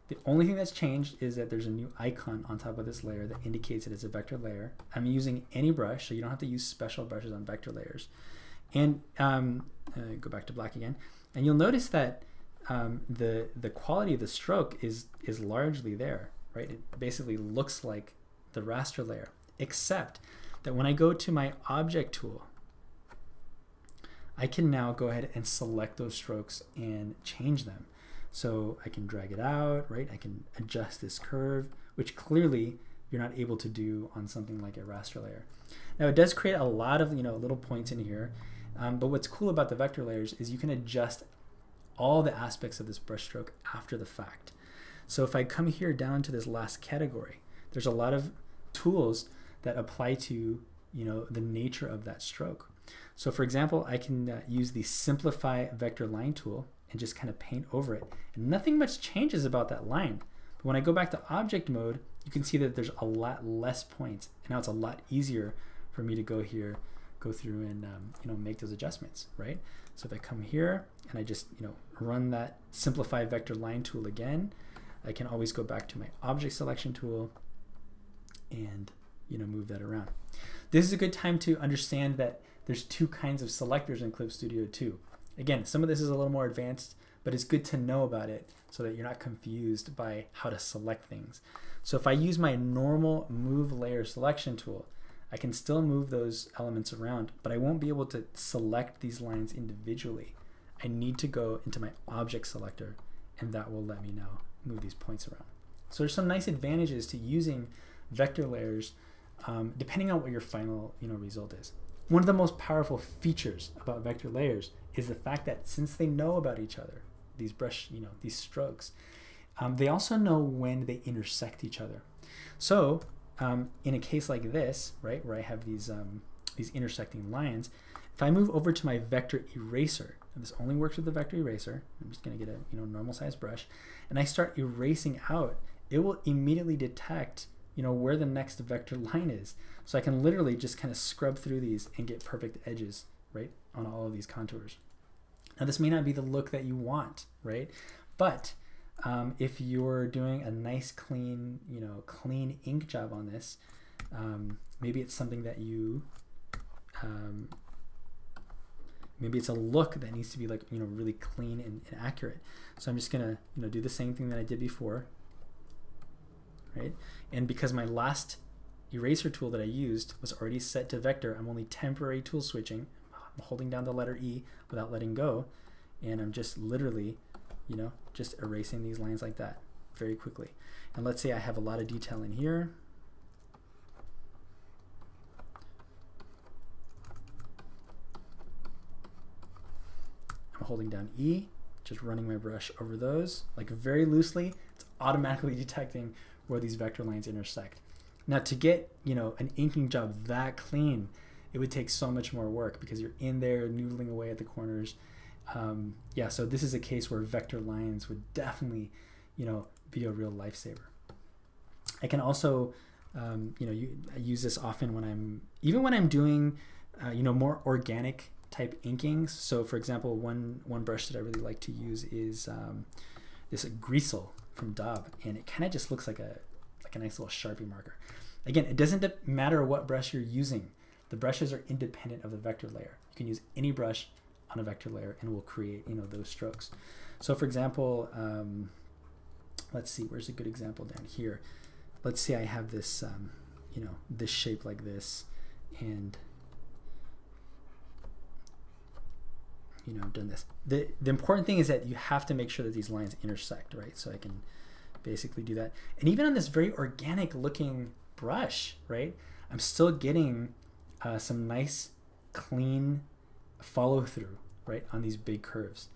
The only thing that's changed is that there's a new icon on top of this layer that indicates it is a vector layer. I'm using any brush, so you don't have to use special brushes on vector layers. And um, uh, go back to black again, and you'll notice that Um, the the quality of the stroke is is largely there, right? It basically looks like the raster layer, except that when I go to my object tool, I can now go ahead and select those strokes and change them. So I can drag it out, right? I can adjust this curve, which clearly you're not able to do on something like a raster layer. Now it does create a lot of, you know, little points in here, um, but what's cool about the vector layers is you can adjust all the aspects of this brushstroke after the fact. So if I come here down to this last category, there's a lot of tools that apply to, you know, the nature of that stroke. So for example, I can uh, use the Simplify Vector Line tool and just kind of paint over it. And nothing much changes about that line. But when I go back to object mode, you can see that there's a lot less points. And now it's a lot easier for me to go here, go through and um, you know, make those adjustments, right? So if I come here and I just, you know, run that Simplify Vector Line tool again, I can always go back to my object selection tool and, you know, move that around. This is a good time to understand that there's two kinds of selectors in Clip Studio too. Again, some of this is a little more advanced, but it's good to know about it so that you're not confused by how to select things. So if I use my normal move layer selection tool, I can still move those elements around, but I won't be able to select these lines individually. I need to go into my object selector, and that will let me now move these points around. So there's some nice advantages to using vector layers um, depending on what your final, you know, result is. One of the most powerful features about vector layers is the fact that since they know about each other, these brush, you know, these strokes, um, they also know when they intersect each other. So um, in a case like this, right, where I have these, um, these intersecting lines, if I move over to my vector eraser, and this only works with the vector eraser, I'm just gonna get a, you know, normal size brush, and I start erasing out, it will immediately detect, you know, where the next vector line is. So I can literally just kind of scrub through these and get perfect edges, right, on all of these contours. Now this may not be the look that you want, right? But um, if you're doing a nice clean, you know, clean ink job on this, um, maybe it's something that you, um, maybe it's a look that needs to be like, you know, really clean and, and accurate. So I'm just gonna, you know, do the same thing that I did before, right? And because my last eraser tool that I used was already set to vector, I'm only temporary tool switching. I'm holding down the letter E without letting go, and I'm just literally, you know, just erasing these lines like that very quickly. And let's say I have a lot of detail in here. I'm holding down E, just running my brush over those, like very loosely. It's automatically detecting where these vector lines intersect. Now to get, you know, an inking job that clean, it would take so much more work because you're in there noodling away at the corners. Um, yeah, so this is a case where vector lines would definitely, you know, be a real lifesaver. I can also, um, you know, you, I use this often when I'm, even when I'm doing, uh, you know, more organic type inking. So for example, one, one brush that I really like to use is um, this Greasel from Daub, and it kind of just looks like a like a nice little Sharpie marker. Again, it doesn't matter what brush you're using. The brushes are independent of the vector layer. You can use any brush on a vector layer and it will create, you know, those strokes. So for example, um, let's see, where's a good example down here? Let's say I have this, um, you know, this shape like this, and you know, I've done this. The, the important thing is that you have to make sure that these lines intersect, right? So I can basically do that. And even on this very organic looking brush, right? I'm still getting uh, some nice clean follow through, right? On these big curves.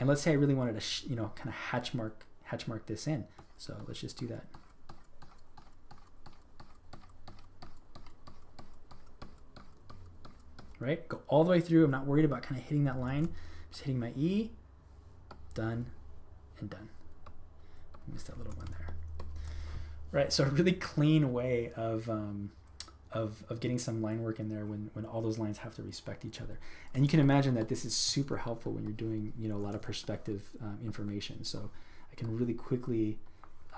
And let's say I really wanted to, sh you know, kind of hatch mark, hatch mark this in. So let's just do that. Right? Go all the way through. I'm not worried about kind of hitting that line. Just hitting my E, done, and done. I missed that little one there. Right, so a really clean way of, um, of, of getting some line work in there when, when all those lines have to respect each other. And you can imagine that this is super helpful when you're doing, you know, a lot of perspective um, information. So I can really quickly,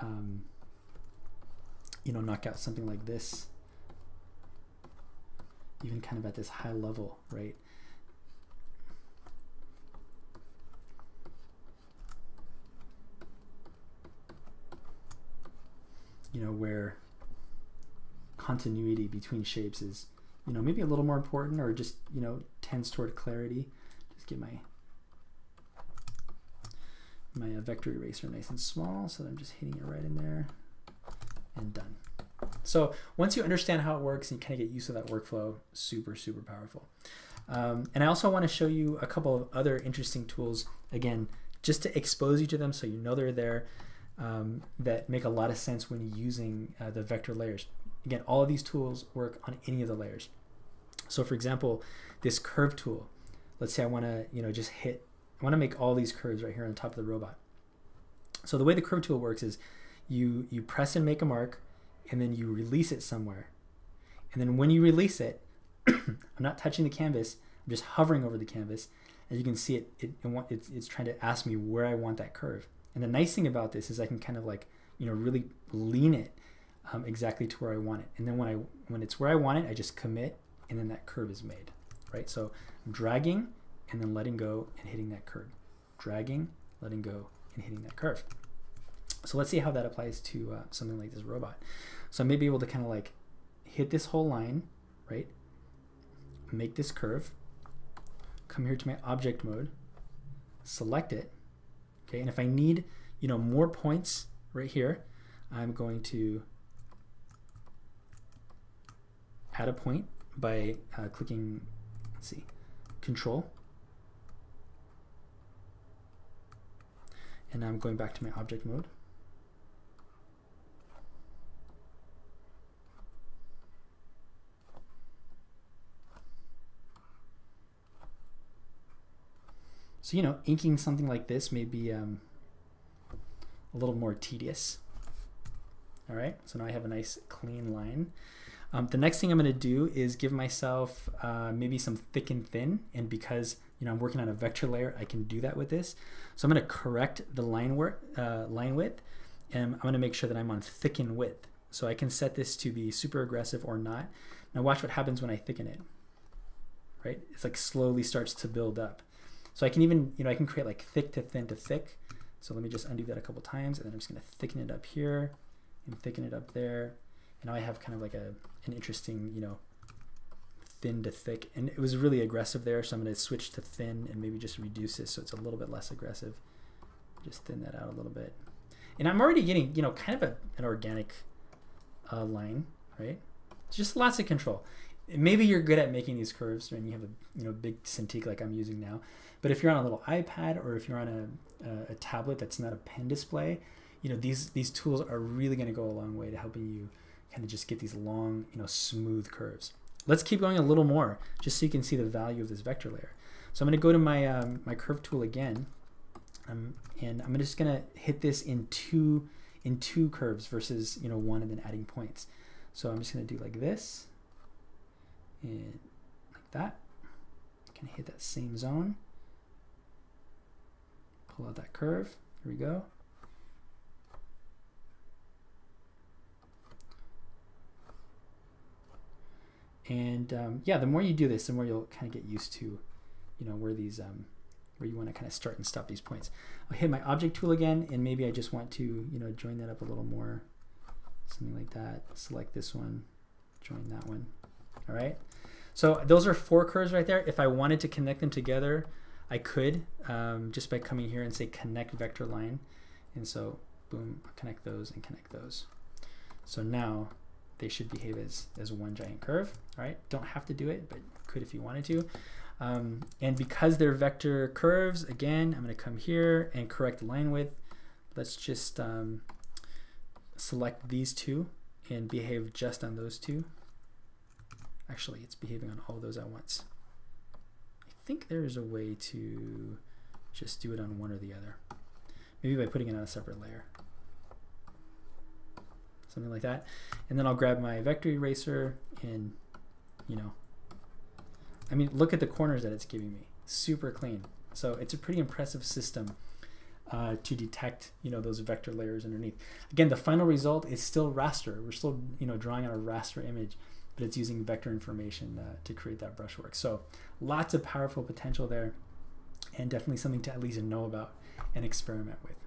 um, you know, knock out something like this, even kind of at this high level, right? You know, where continuity between shapes is, you know, maybe a little more important, or just, you know, tends toward clarity. Just get my, my uh, vector eraser nice and small so that I'm just hitting it right in there, and done. So once you understand how it works and you kind of get used to that workflow, super, super powerful. Um, and I also want to show you a couple of other interesting tools, again, just to expose you to them so you know they're there, um, that make a lot of sense when using uh, the vector layers. Again, all of these tools work on any of the layers. So for example, this curve tool, let's say I want to, you know, just hit, I want to make all these curves right here on top of the robot. So the way the curve tool works is you, you press and make a mark, and then you release it somewhere. And then when you release it, I'm not touching the canvas, I'm just hovering over the canvas. As you can see, it, it, it's, it's trying to ask me where I want that curve. And the nice thing about this is I can kind of like, you know, really lean it um, exactly to where I want it. And then when, I, when it's where I want it, I just commit, and then that curve is made, right? So I'm dragging and then letting go and hitting that curve. Dragging, letting go, and hitting that curve. So let's see how that applies to uh, something like this robot. So I may be able to kind of like hit this whole line, right? Make this curve, come here to my object mode, select it, okay? And if I need, you know, more points right here, I'm going to add a point by uh, clicking, let's see, Control. And I'm going back to my object mode. So, you know, inking something like this may be um, a little more tedious. All right, so now I have a nice clean line. Um, the next thing I'm gonna do is give myself uh, maybe some thick and thin, and because you know I'm working on a vector layer, I can do that with this. So I'm gonna correct the line, work, uh, line width, and I'm gonna make sure that I'm on thicken width. So I can set this to be super aggressive or not. Now watch what happens when I thicken it, right? It's like slowly starts to build up. So I can even, you know, I can create like thick to thin to thick. So let me just undo that a couple times, and then I'm just gonna thicken it up here and thicken it up there. And now I have kind of like a, an interesting, you know, thin to thick. And it was really aggressive there, so I'm gonna switch to thin and maybe just reduce this so it's a little bit less aggressive. Just thin that out a little bit. And I'm already getting, you know, kind of a, an organic uh, line, right? It's just lots of control. Maybe you're good at making these curves and you have a you know big Cintiq like I'm using now, but if you're on a little iPad or if you're on a, a, a tablet that's not a pen display, you know these these tools are really going to go a long way to helping you kind of just get these long you know smooth curves. Let's keep going a little more just so you can see the value of this vector layer. So I'm going to go to my um, my curve tool again, um, and I'm just going to hit this in two in two curves versus you know one and then adding points. So I'm just going to do like this. And like that, kind of hit that same zone, pull out that curve, here we go. And um, yeah, the more you do this, the more you'll kind of get used to, you know, where these, um, where you want to kind of start and stop these points. I'll hit my object tool again, and maybe I just want to, you know, join that up a little more, something like that. Select this one, join that one. All right, so those are four curves right there. If I wanted to connect them together, I could um, just by coming here and say connect vector line. And so boom, connect those and connect those. So now they should behave as, as one giant curve. All right, don't have to do it, but could if you wanted to. Um, and because they're vector curves, again, I'm gonna come here and correct line width. Let's just um, select these two and behave just on those two. Actually, it's behaving on all those at once. I think there is a way to just do it on one or the other. Maybe by putting it on a separate layer. Something like that. And then I'll grab my vector eraser and, you know, I mean, look at the corners that it's giving me. Super clean. So it's a pretty impressive system uh, to detect, you know, those vector layers underneath. Again, the final result is still raster. We're still, you know, drawing on a raster image. But it's using vector information uh, to create that brushwork. So lots of powerful potential there, and definitely something to at least know about and experiment with.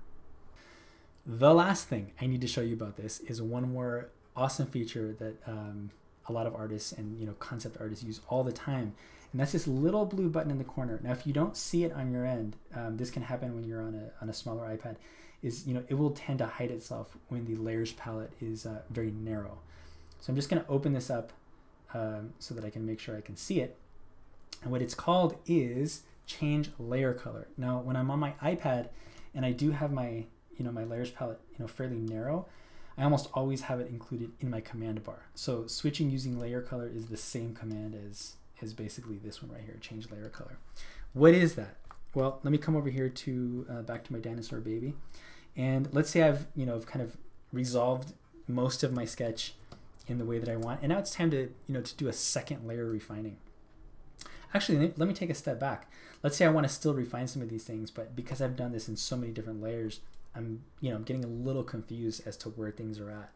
The last thing I need to show you about this is one more awesome feature that um, a lot of artists and you know concept artists use all the time, and that's this little blue button in the corner. Now, if you don't see it on your end, um, this can happen when you're on a on a smaller iPad. Is you know it will tend to hide itself when the layers palette is uh, very narrow. So I'm just going to open this up um, so that I can make sure I can see it. And what it's called is change layer color. Now, when I'm on my iPad and I do have my, you know, my layers palette, you know, fairly narrow, I almost always have it included in my command bar. So switching using layer color is the same command as, as basically this one right here, change layer color. What is that? Well, let me come over here to uh, back to my dinosaur baby. And let's say I've, you know, I've kind of resolved most of my sketch in the way that I want. And now it's time to, you know, to do a second layer refining. Actually, let me take a step back. Let's say I want to still refine some of these things, but because I've done this in so many different layers, I'm, you know, I'm getting a little confused as to where things are at.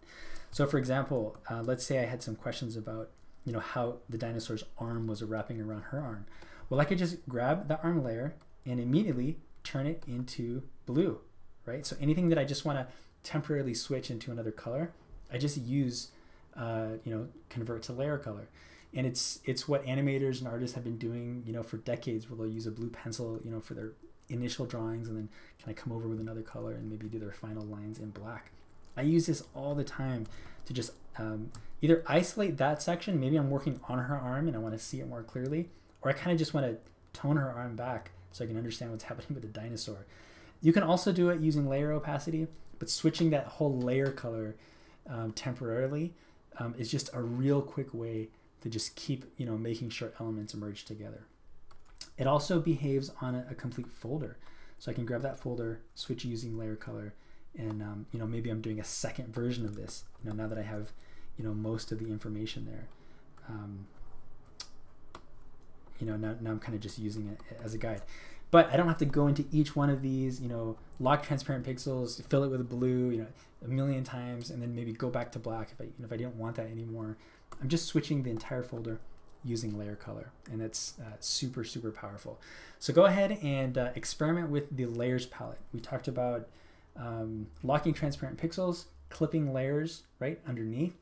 So for example, uh, let's say I had some questions about, you know, how the dinosaur's arm was wrapping around her arm. Well, I could just grab the arm layer and immediately turn it into blue, right? So anything that I just want to temporarily switch into another color, I just use, uh, you know, convert to layer color. And it's it's what animators and artists have been doing, you know, for decades, where they'll use a blue pencil, you know, for their initial drawings, and then kind of come over with another color and maybe do their final lines in black. I use this all the time to just um, either isolate that section, maybe I'm working on her arm and I want to see it more clearly, or I kind of just want to tone her arm back so I can understand what's happening with the dinosaur. You can also do it using layer opacity, but switching that whole layer color um, temporarily um, is just a real quick way to just keep, you know, making sure elements merge together. It also behaves on a, a complete folder. So I can grab that folder, switch using layer color, and um, you know, maybe I'm doing a second version of this, you know, now that I have, you know, most of the information there. Um, you know, now, now I'm kind of just using it as a guide. But I don't have to go into each one of these, you know, lock transparent pixels, fill it with blue, you know, a million times, and then maybe go back to black if I, you know, if I didn't want that anymore. I'm just switching the entire folder using layer color, and that's uh, super, super powerful. So go ahead and uh, experiment with the layers palette. We talked about um, locking transparent pixels, clipping layers right underneath.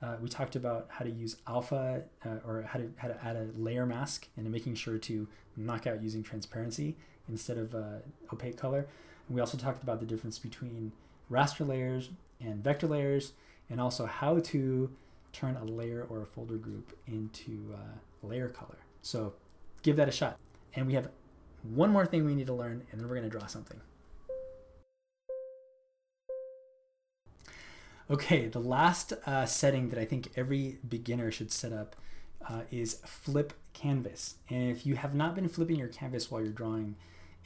Uh, we talked about how to use alpha uh, or how to, how to add a layer mask, and making sure to knock out using transparency instead of uh, opaque color. And we also talked about the difference between raster layers and vector layers, and also how to turn a layer or a folder group into uh, layer color. So give that a shot. And we have one more thing we need to learn, and then we're gonna draw something. Okay, the last uh, setting that I think every beginner should set up uh, is flip canvas. And if you have not been flipping your canvas while you're drawing,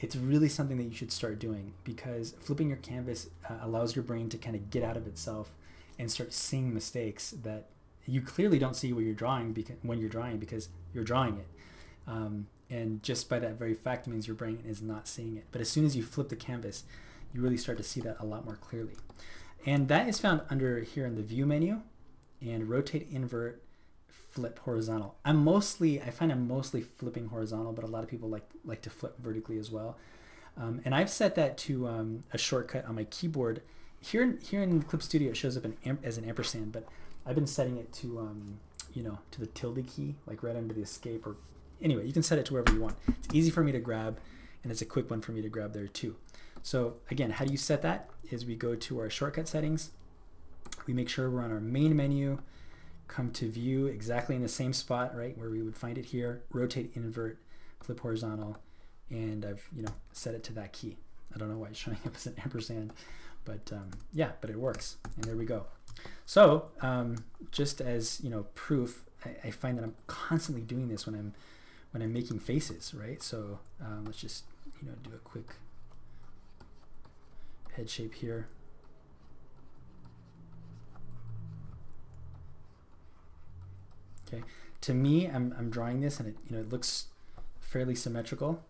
it's really something that you should start doing, because flipping your canvas uh, allows your brain to kind of get out of itself and start seeing mistakes that you clearly don't see when you're drawing, because when you're drawing, because you're drawing it. Um, and just by that very fact means your brain is not seeing it. But as soon as you flip the canvas, you really start to see that a lot more clearly. And that is found under here in the view menu, and rotate, invert, flip horizontal. I'm mostly, I find I'm mostly flipping horizontal, but a lot of people like, like to flip vertically as well. Um, and I've set that to um, a shortcut on my keyboard. Here in, here in Clip Studio, it shows up an, as an ampersand, but I've been setting it to, um, you know, to the tilde key, like right under the escape, or anyway, you can set it to wherever you want. It's easy for me to grab, and it's a quick one for me to grab there too. So again, how do you set that? Is we go to our shortcut settings, we make sure we're on our main menu, come to view exactly in the same spot, right, where we would find it here, rotate, invert, flip horizontal, and I've, you know, set it to that key. I don't know why it's showing up as an ampersand. But um, yeah, but it works, and there we go. So um, just as, you know, proof, I, I find that I'm constantly doing this when I'm when I'm making faces, right? So um, let's just, you know, do a quick head shape here. Okay, to me, I'm I'm drawing this, and it, you know, it looks fairly symmetrical.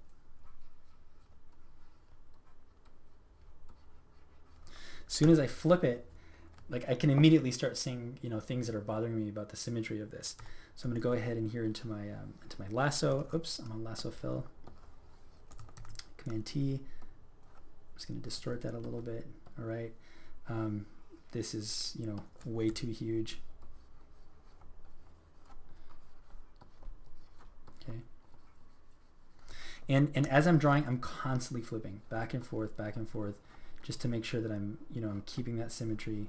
As soon as I flip it, like I can immediately start seeing, you know, things that are bothering me about the symmetry of this. So I'm going to go ahead and here into my um, into my lasso. Oops, I'm on lasso fill. Command T. I'm just going to distort that a little bit. All right, um, this is, you know, way too huge. Okay. And and as I'm drawing, I'm constantly flipping back and forth, back and forth, just to make sure that I'm, you know, I'm keeping that symmetry.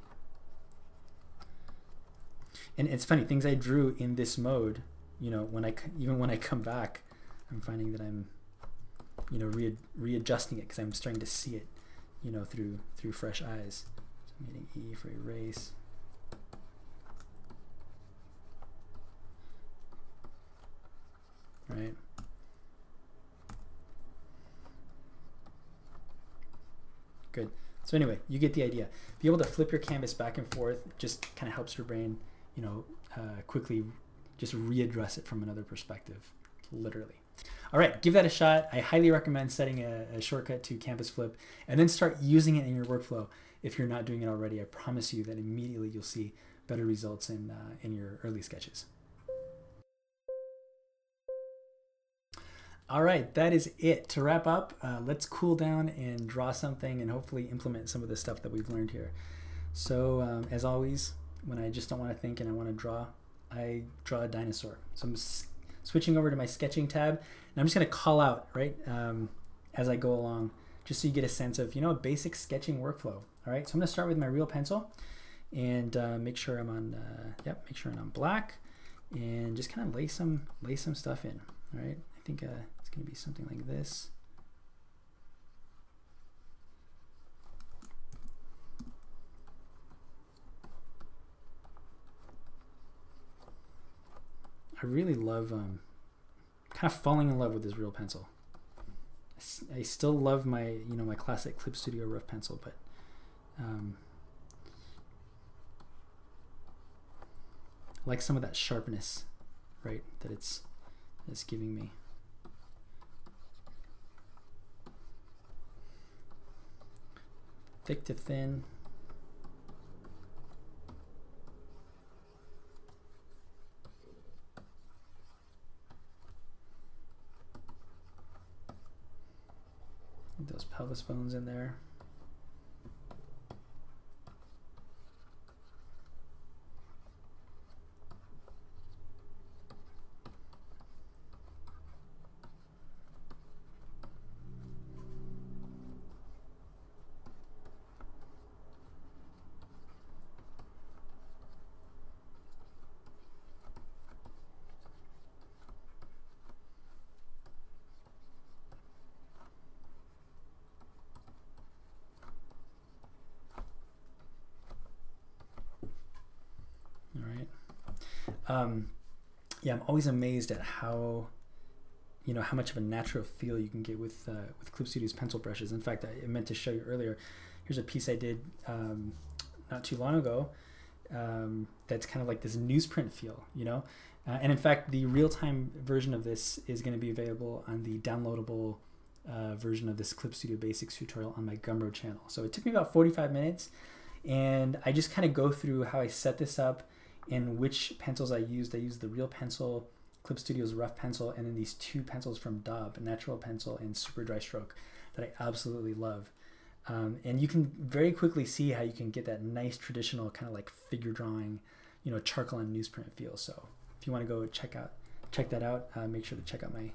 And it's funny, things I drew in this mode, you know, when I even when I come back, I'm finding that I'm, you know, re readjusting it because I'm starting to see it, you know, through through fresh eyes. So I'm hitting E for erase. Right. Good. So anyway, you get the idea. Be able to flip your canvas back and forth just kind of helps your brain, you know, uh, quickly just readdress it from another perspective, literally. All right, give that a shot. I highly recommend setting a, a shortcut to Canvas Flip and then start using it in your workflow if you're not doing it already. I promise you that immediately you'll see better results in, uh, in your early sketches. All right, that is it. To wrap up, uh, let's cool down and draw something and hopefully implement some of the stuff that we've learned here. So um, as always, when I just don't want to think and I want to draw, I draw a dinosaur. So I'm switching over to my sketching tab and I'm just going to call out, right, um, as I go along, just so you get a sense of, you know, a basic sketching workflow. All right, so I'm going to start with my real pencil and uh, make sure I'm on, uh, yep, make sure I'm on black and just kind of lay some, lay some stuff in, all right? I think, uh, it's going to be something like this. I really love, um, kind of falling in love with this real pencil. I still love my, you know, my classic Clip Studio rough pencil, but um, I like some of that sharpness, right? That it's, it's giving me. Thick to thin. Get those pelvis bones in there. Um, yeah, I'm always amazed at how, you know, how much of a natural feel you can get with, uh, with Clip Studio's pencil brushes. In fact, I meant to show you earlier, here's a piece I did um, not too long ago um, that's kind of like this newsprint feel, you know? Uh, and in fact, the real-time version of this is going to be available on the downloadable uh, version of this Clip Studio Basics tutorial on my Gumroad channel. So it took me about forty-five minutes, and I just kind of go through how I set this up, in which pencils I used. I used the real pencil, Clip Studio's rough pencil, and then these two pencils from Daub, Natural Pencil and Super Dry Stroke, that I absolutely love. Um, and you can very quickly see how you can get that nice traditional kind of like figure drawing, you know, charcoal and newsprint feel. So if you want to go check out, check that out, uh, make sure to check out my,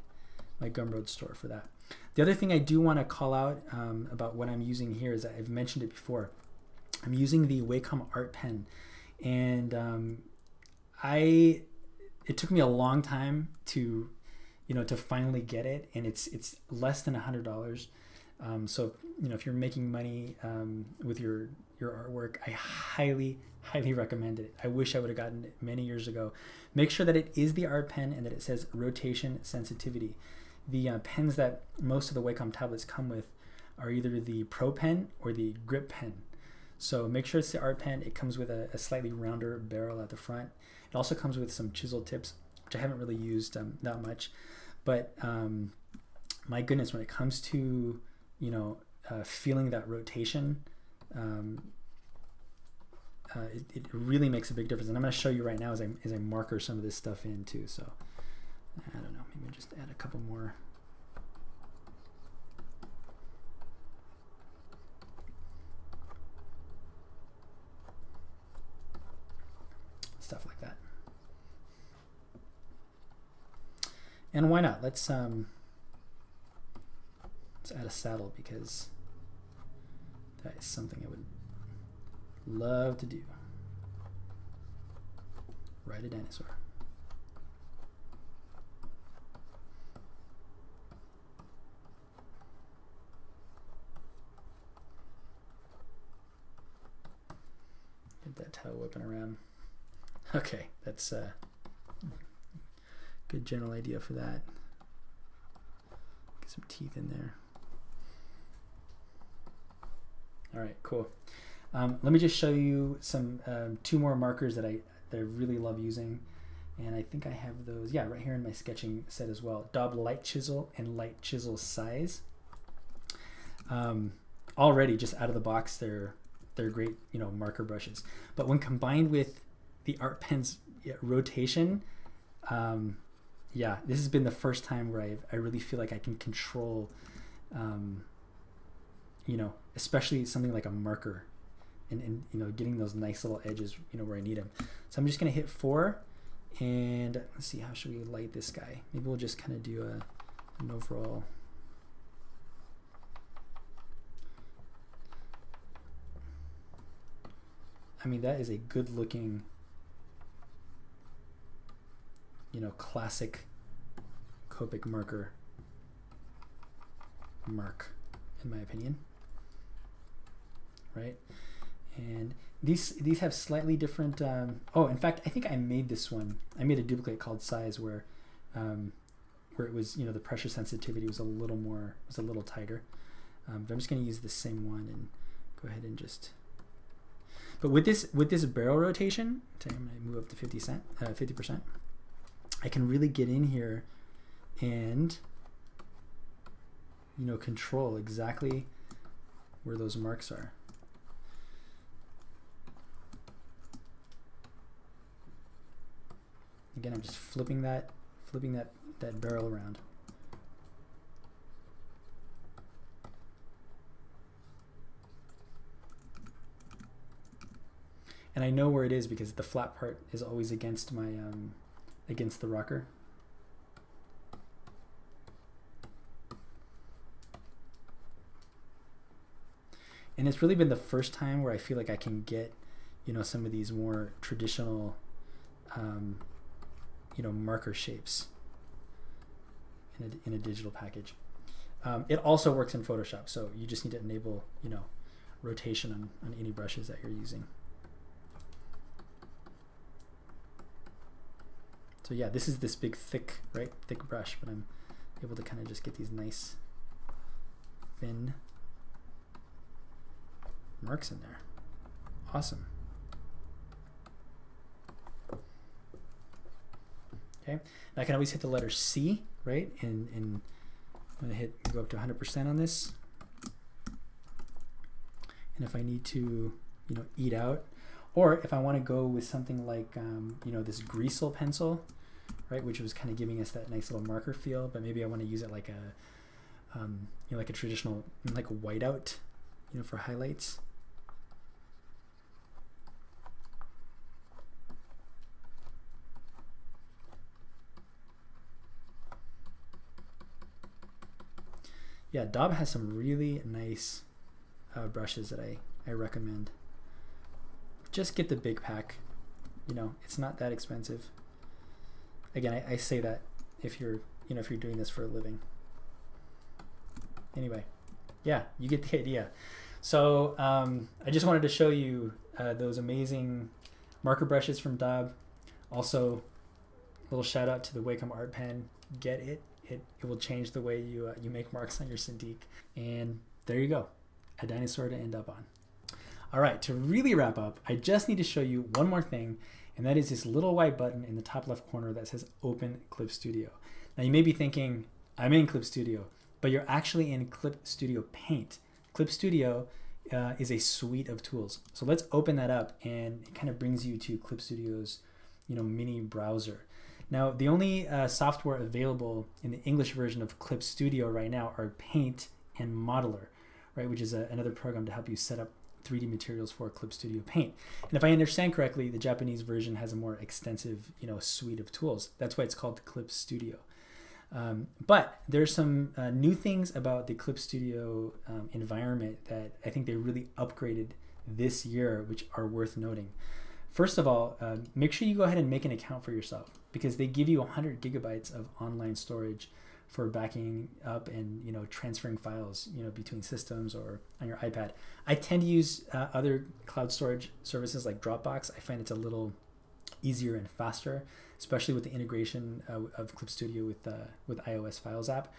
my Gumroad store for that. The other thing I do want to call out um, about what I'm using here is that I've mentioned it before. I'm using the Wacom Art Pen. And um, I, it took me a long time to, you know, to finally get it, and it's it's less than a hundred dollars. Um, so you know, if you're making money um, with your your artwork, I highly highly recommend it. I wish I would have gotten it many years ago. Make sure that it is the Art Pen and that it says rotation sensitivity. The uh, pens that most of the Wacom tablets come with are either the Pro Pen or the Grip Pen. So make sure it's the Art Pen. It comes with a, a slightly rounder barrel at the front. It also comes with some chisel tips, which I haven't really used um, that much. But um, my goodness, when it comes to, you know, uh, feeling that rotation, um, uh, it, it really makes a big difference. And I'm going to show you right now as I, as I marker some of this stuff in too. So I don't know, maybe just add a couple more. Stuff like that. And why not? Let's um, let's add a saddle, because that is something I would love to do. Write a dinosaur. Get that tail whipping around. Okay, that's a good general idea for that. Get some teeth in there. All right, cool. Um, let me just show you some um, two more markers that I that I really love using, and I think I have those. Yeah, right here in my sketching set as well. Daub light chisel and light chisel size. Um, already, just out of the box, they're they're great, you know, marker brushes. But when combined with the Art Pen's rotation, um, yeah, this has been the first time where I've, I really feel like I can control, um, you know, especially something like a marker. And, and you know, getting those nice little edges, you know, where I need them. So I'm just gonna hit four, and let's see, how should we light this guy? Maybe we'll just kind of do a, an overall. I mean, that is a good looking, you know, classic Copic marker mark, in my opinion, right? And these these have slightly different, um, oh, in fact, I think I made this one. I made a duplicate called Size where um, where it was, you know, the pressure sensitivity was a little more, was a little tighter. Um, but I'm just gonna use the same one and go ahead and just, but with this with this barrel rotation, I'm gonna move up to fifty percent, I can really get in here and, you know, control exactly where those marks are. Again, I'm just flipping that, flipping that, that barrel around. And I know where it is because the flat part is always against my, um, against the rocker. And it's really been the first time where I feel like I can get, you know, some of these more traditional, um, you know, marker shapes in a, in a digital package. Um, it also works in Photoshop, so you just need to enable, you know, rotation on, on any brushes that you're using. So yeah, this is this big thick, right, thick brush, but I'm able to kind of just get these nice thin marks in there. Awesome. Okay, and I can always hit the letter C, right? And, and I'm gonna hit, go up to one hundred percent on this. And if I need to, you know, eat out, or if I wanna go with something like, um, you know, this greasel pencil, right? Which was kind of giving us that nice little marker feel, but maybe I wanna use it like a, um, you know, like a traditional, like a whiteout, you know, for highlights. Yeah, Daub has some really nice uh, brushes that I, I recommend. Just get the big pack. You know, it's not that expensive. Again, I, I say that if you're, you know, if you're doing this for a living. Anyway, yeah, you get the idea. So um, I just wanted to show you uh, those amazing marker brushes from Daub. Also, a little shout out to the Wacom Art Pen. Get it. It, it will change the way you, uh, you make marks on your Cintiq. And there you go, a dinosaur to end up on. All right, to really wrap up, I just need to show you one more thing, and that is this little white button in the top left corner that says Open Clip Studio. Now you may be thinking, I'm in Clip Studio, but you're actually in Clip Studio Paint. Clip Studio uh, is a suite of tools. So let's open that up, and it kind of brings you to Clip Studio's, you know, mini browser. Now, the only uh, software available in the English version of Clip Studio right now are Paint and Modeler, right, which is a, another program to help you set up three D materials for Clip Studio Paint. And if I understand correctly, the Japanese version has a more extensive, you know, suite of tools. That's why it's called Clip Studio. Um, but there's some uh, new things about the Clip Studio um, environment that I think they really upgraded this year, which are worth noting. First of all, uh, make sure you go ahead and make an account for yourself, because they give you one hundred gigabytes of online storage for backing up and, you know, transferring files, you know, between systems or on your iPad. I tend to use uh, other cloud storage services like Dropbox. I find it's a little easier and faster, especially with the integration uh, of Clip Studio with uh, with iOS Files app.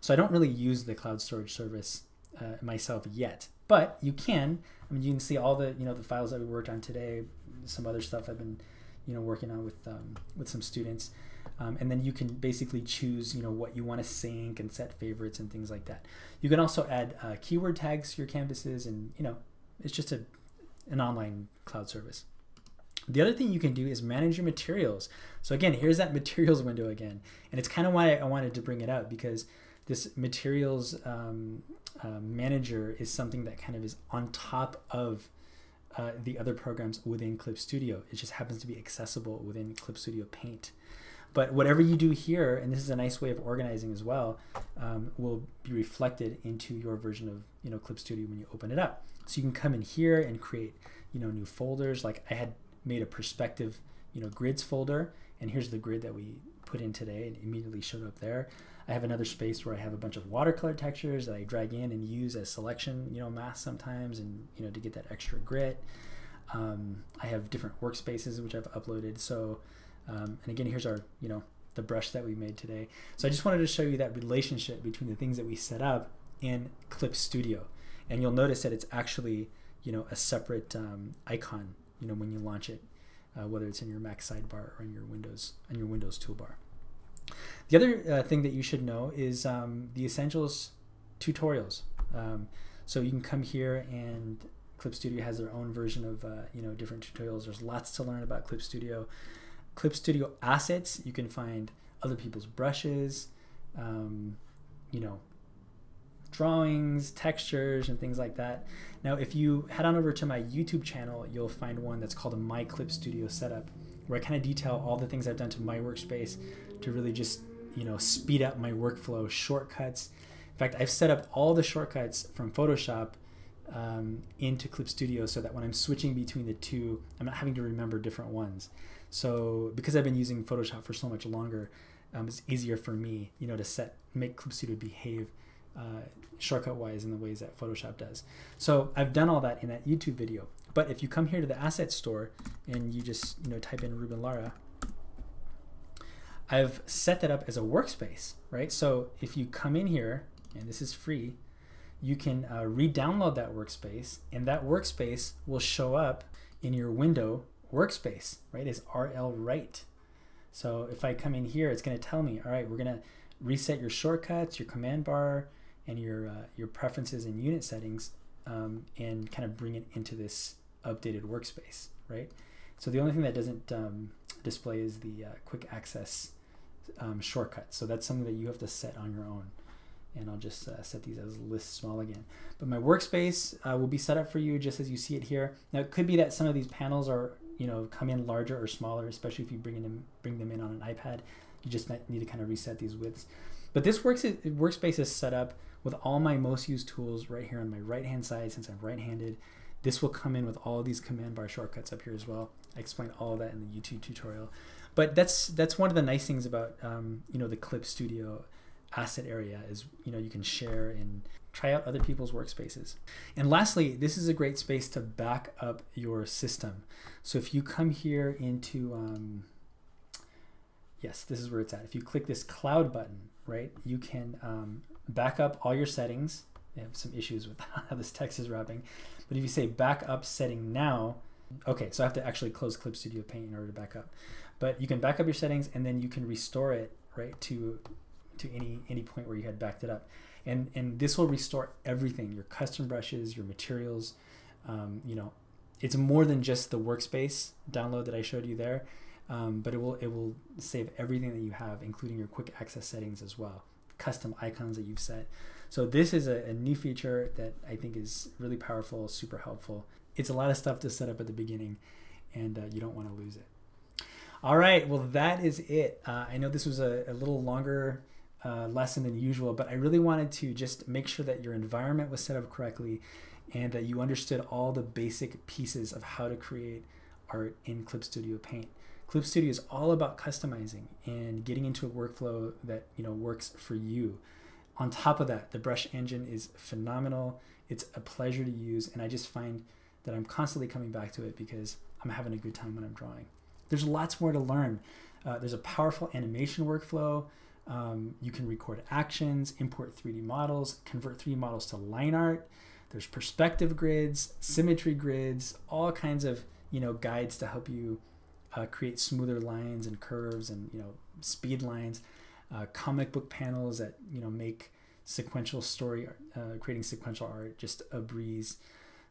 So I don't really use the cloud storage service uh, myself yet, but you can. I mean, you can see all the, you know, the files that we worked on today, some other stuff I've been, you know, working on with um, with some students. Um, and then you can basically choose, you know, what you want to sync and set favorites and things like that. You can also add uh, keyword tags to your canvases, and, you know, it's just a, an online cloud service. The other thing you can do is manage your materials. So again, here's that materials window again. And it's kind of why I wanted to bring it up, because this materials um, uh, manager is something that kind of is on top of uh, the other programs within Clip Studio. It just happens to be accessible within Clip Studio Paint. But whatever you do here, and this is a nice way of organizing as well, um, will be reflected into your version of, you know, Clip Studio when you open it up. So you can come in here and create, you know, new folders. Like I had made a perspective, you know, grids folder, and here's the grid that we put in today and immediately showed up there. I have another space where I have a bunch of watercolor textures that I drag in and use as selection, you know, masks sometimes, and, you know, to get that extra grit. Um, I have different workspaces which I've uploaded. So. Um, and again, here's our, you know, the brush that we made today. So I just wanted to show you that relationship between the things that we set up in Clip Studio. And you'll notice that it's actually, you know, a separate um, icon, you know, when you launch it, uh, whether it's in your Mac sidebar or in your Windows, on your Windows toolbar. The other uh, thing that you should know is um, the Essentials tutorials. Um, so you can come here, and Clip Studio has their own version of, uh, you know, different tutorials. There's lots to learn about Clip Studio. Clip Studio assets, you can find other people's brushes, um, you know, drawings, textures, and things like that. Now, if you head on over to my YouTube channel, you'll find one that's called My Clip Studio Setup, where I kind of detail all the things I've done to my workspace to really just, you know, speed up my workflow, shortcuts. In fact, I've set up all the shortcuts from Photoshop um, into Clip Studio so that when I'm switching between the two, I'm not having to remember different ones. So because I've been using Photoshop for so much longer, um, it's easier for me, you know, to set, make Clip Studio behave uh, shortcut-wise in the ways that Photoshop does. So I've done all that in that YouTube video. But if you come here to the asset store and you just, you know, type in Ruben Lara, I've set that up as a workspace, right? So if you come in here, and this is free, you can uh, re-download that workspace, and that workspace will show up in your window workspace, right, is R L Write. So if I come in here, it's going to tell me, all right, we're going to reset your shortcuts, your command bar, and your uh, your preferences and unit settings, um, and kind of bring it into this updated workspace, right? So the only thing that doesn't um, display is the uh, quick access um, shortcut. So that's something that you have to set on your own. And I'll just uh, set these as list small again. But my workspace uh, will be set up for you just as you see it here. Now, it could be that some of these panels are, you know, come in larger or smaller, especially if you bring them bring them in on an iPad. You just need to kind of reset these widths. But this works, workspace is set up with all my most used tools right here on my right-hand side, since I'm right-handed. This will come in with all these command bar shortcuts up here as well. I explained all that in the YouTube tutorial. But that's that's one of the nice things about um, you know, the Clip Studio asset area is, you know, you can share and try out other people's workspaces. And lastly, this is a great space to back up your system. So if you come here into, um, yes, this is where it's at. If you click this cloud button, right, you can um, back up all your settings. I have some issues with how this text is wrapping. But if you say back up setting now, okay, so I have to actually close Clip Studio Paint in order to back up. But you can back up your settings, and then you can restore it, right, to to any any point where you had backed it up. And and this will restore everything, your custom brushes, your materials. Um, you know, it's more than just the workspace download that I showed you there, um, but it will it will save everything that you have, including your quick access settings as well, custom icons that you've set. So this is a, a new feature that I think is really powerful, super helpful. It's a lot of stuff to set up at the beginning, and uh, you don't want to lose it. All right, well, that is it. Uh, I know this was a, a little longer Uh, lesson than usual, but I really wanted to just make sure that your environment was set up correctly and that you understood all the basic pieces of how to create art in Clip Studio Paint. Clip Studio is all about customizing and getting into a workflow that, you know, works for you. On top of that, the brush engine is phenomenal. It's a pleasure to use, and I just find that I'm constantly coming back to it because I'm having a good time when I'm drawing. There's lots more to learn. Uh, there's a powerful animation workflow. Um, you can record actions, import three D models, convert three D models to line art. There's perspective grids, symmetry grids, all kinds of, you know, guides to help you uh, create smoother lines and curves and, you know, speed lines. Uh, comic book panels that, you know, make sequential story, uh, creating sequential art just a breeze.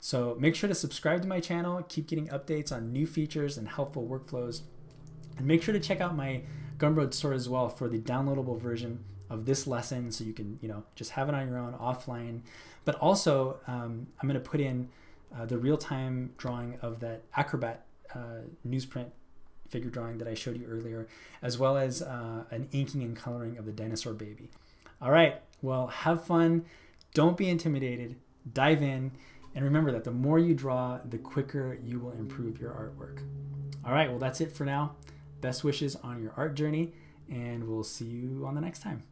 So make sure to subscribe to my channel, keep getting updates on new features and helpful workflows. And make sure to check out my Gumroad store as well for the downloadable version of this lesson so you can, you know, just have it on your own offline. But also, um, I'm going to put in uh, the real-time drawing of that Acrobat uh, newsprint figure drawing that I showed you earlier, as well as uh, an inking and coloring of the dinosaur baby. All right, well, have fun. Don't be intimidated. Dive in. And remember that the more you draw, the quicker you will improve your artwork. All right, well, that's it for now. Best wishes on your art journey, and we'll see you on the next time.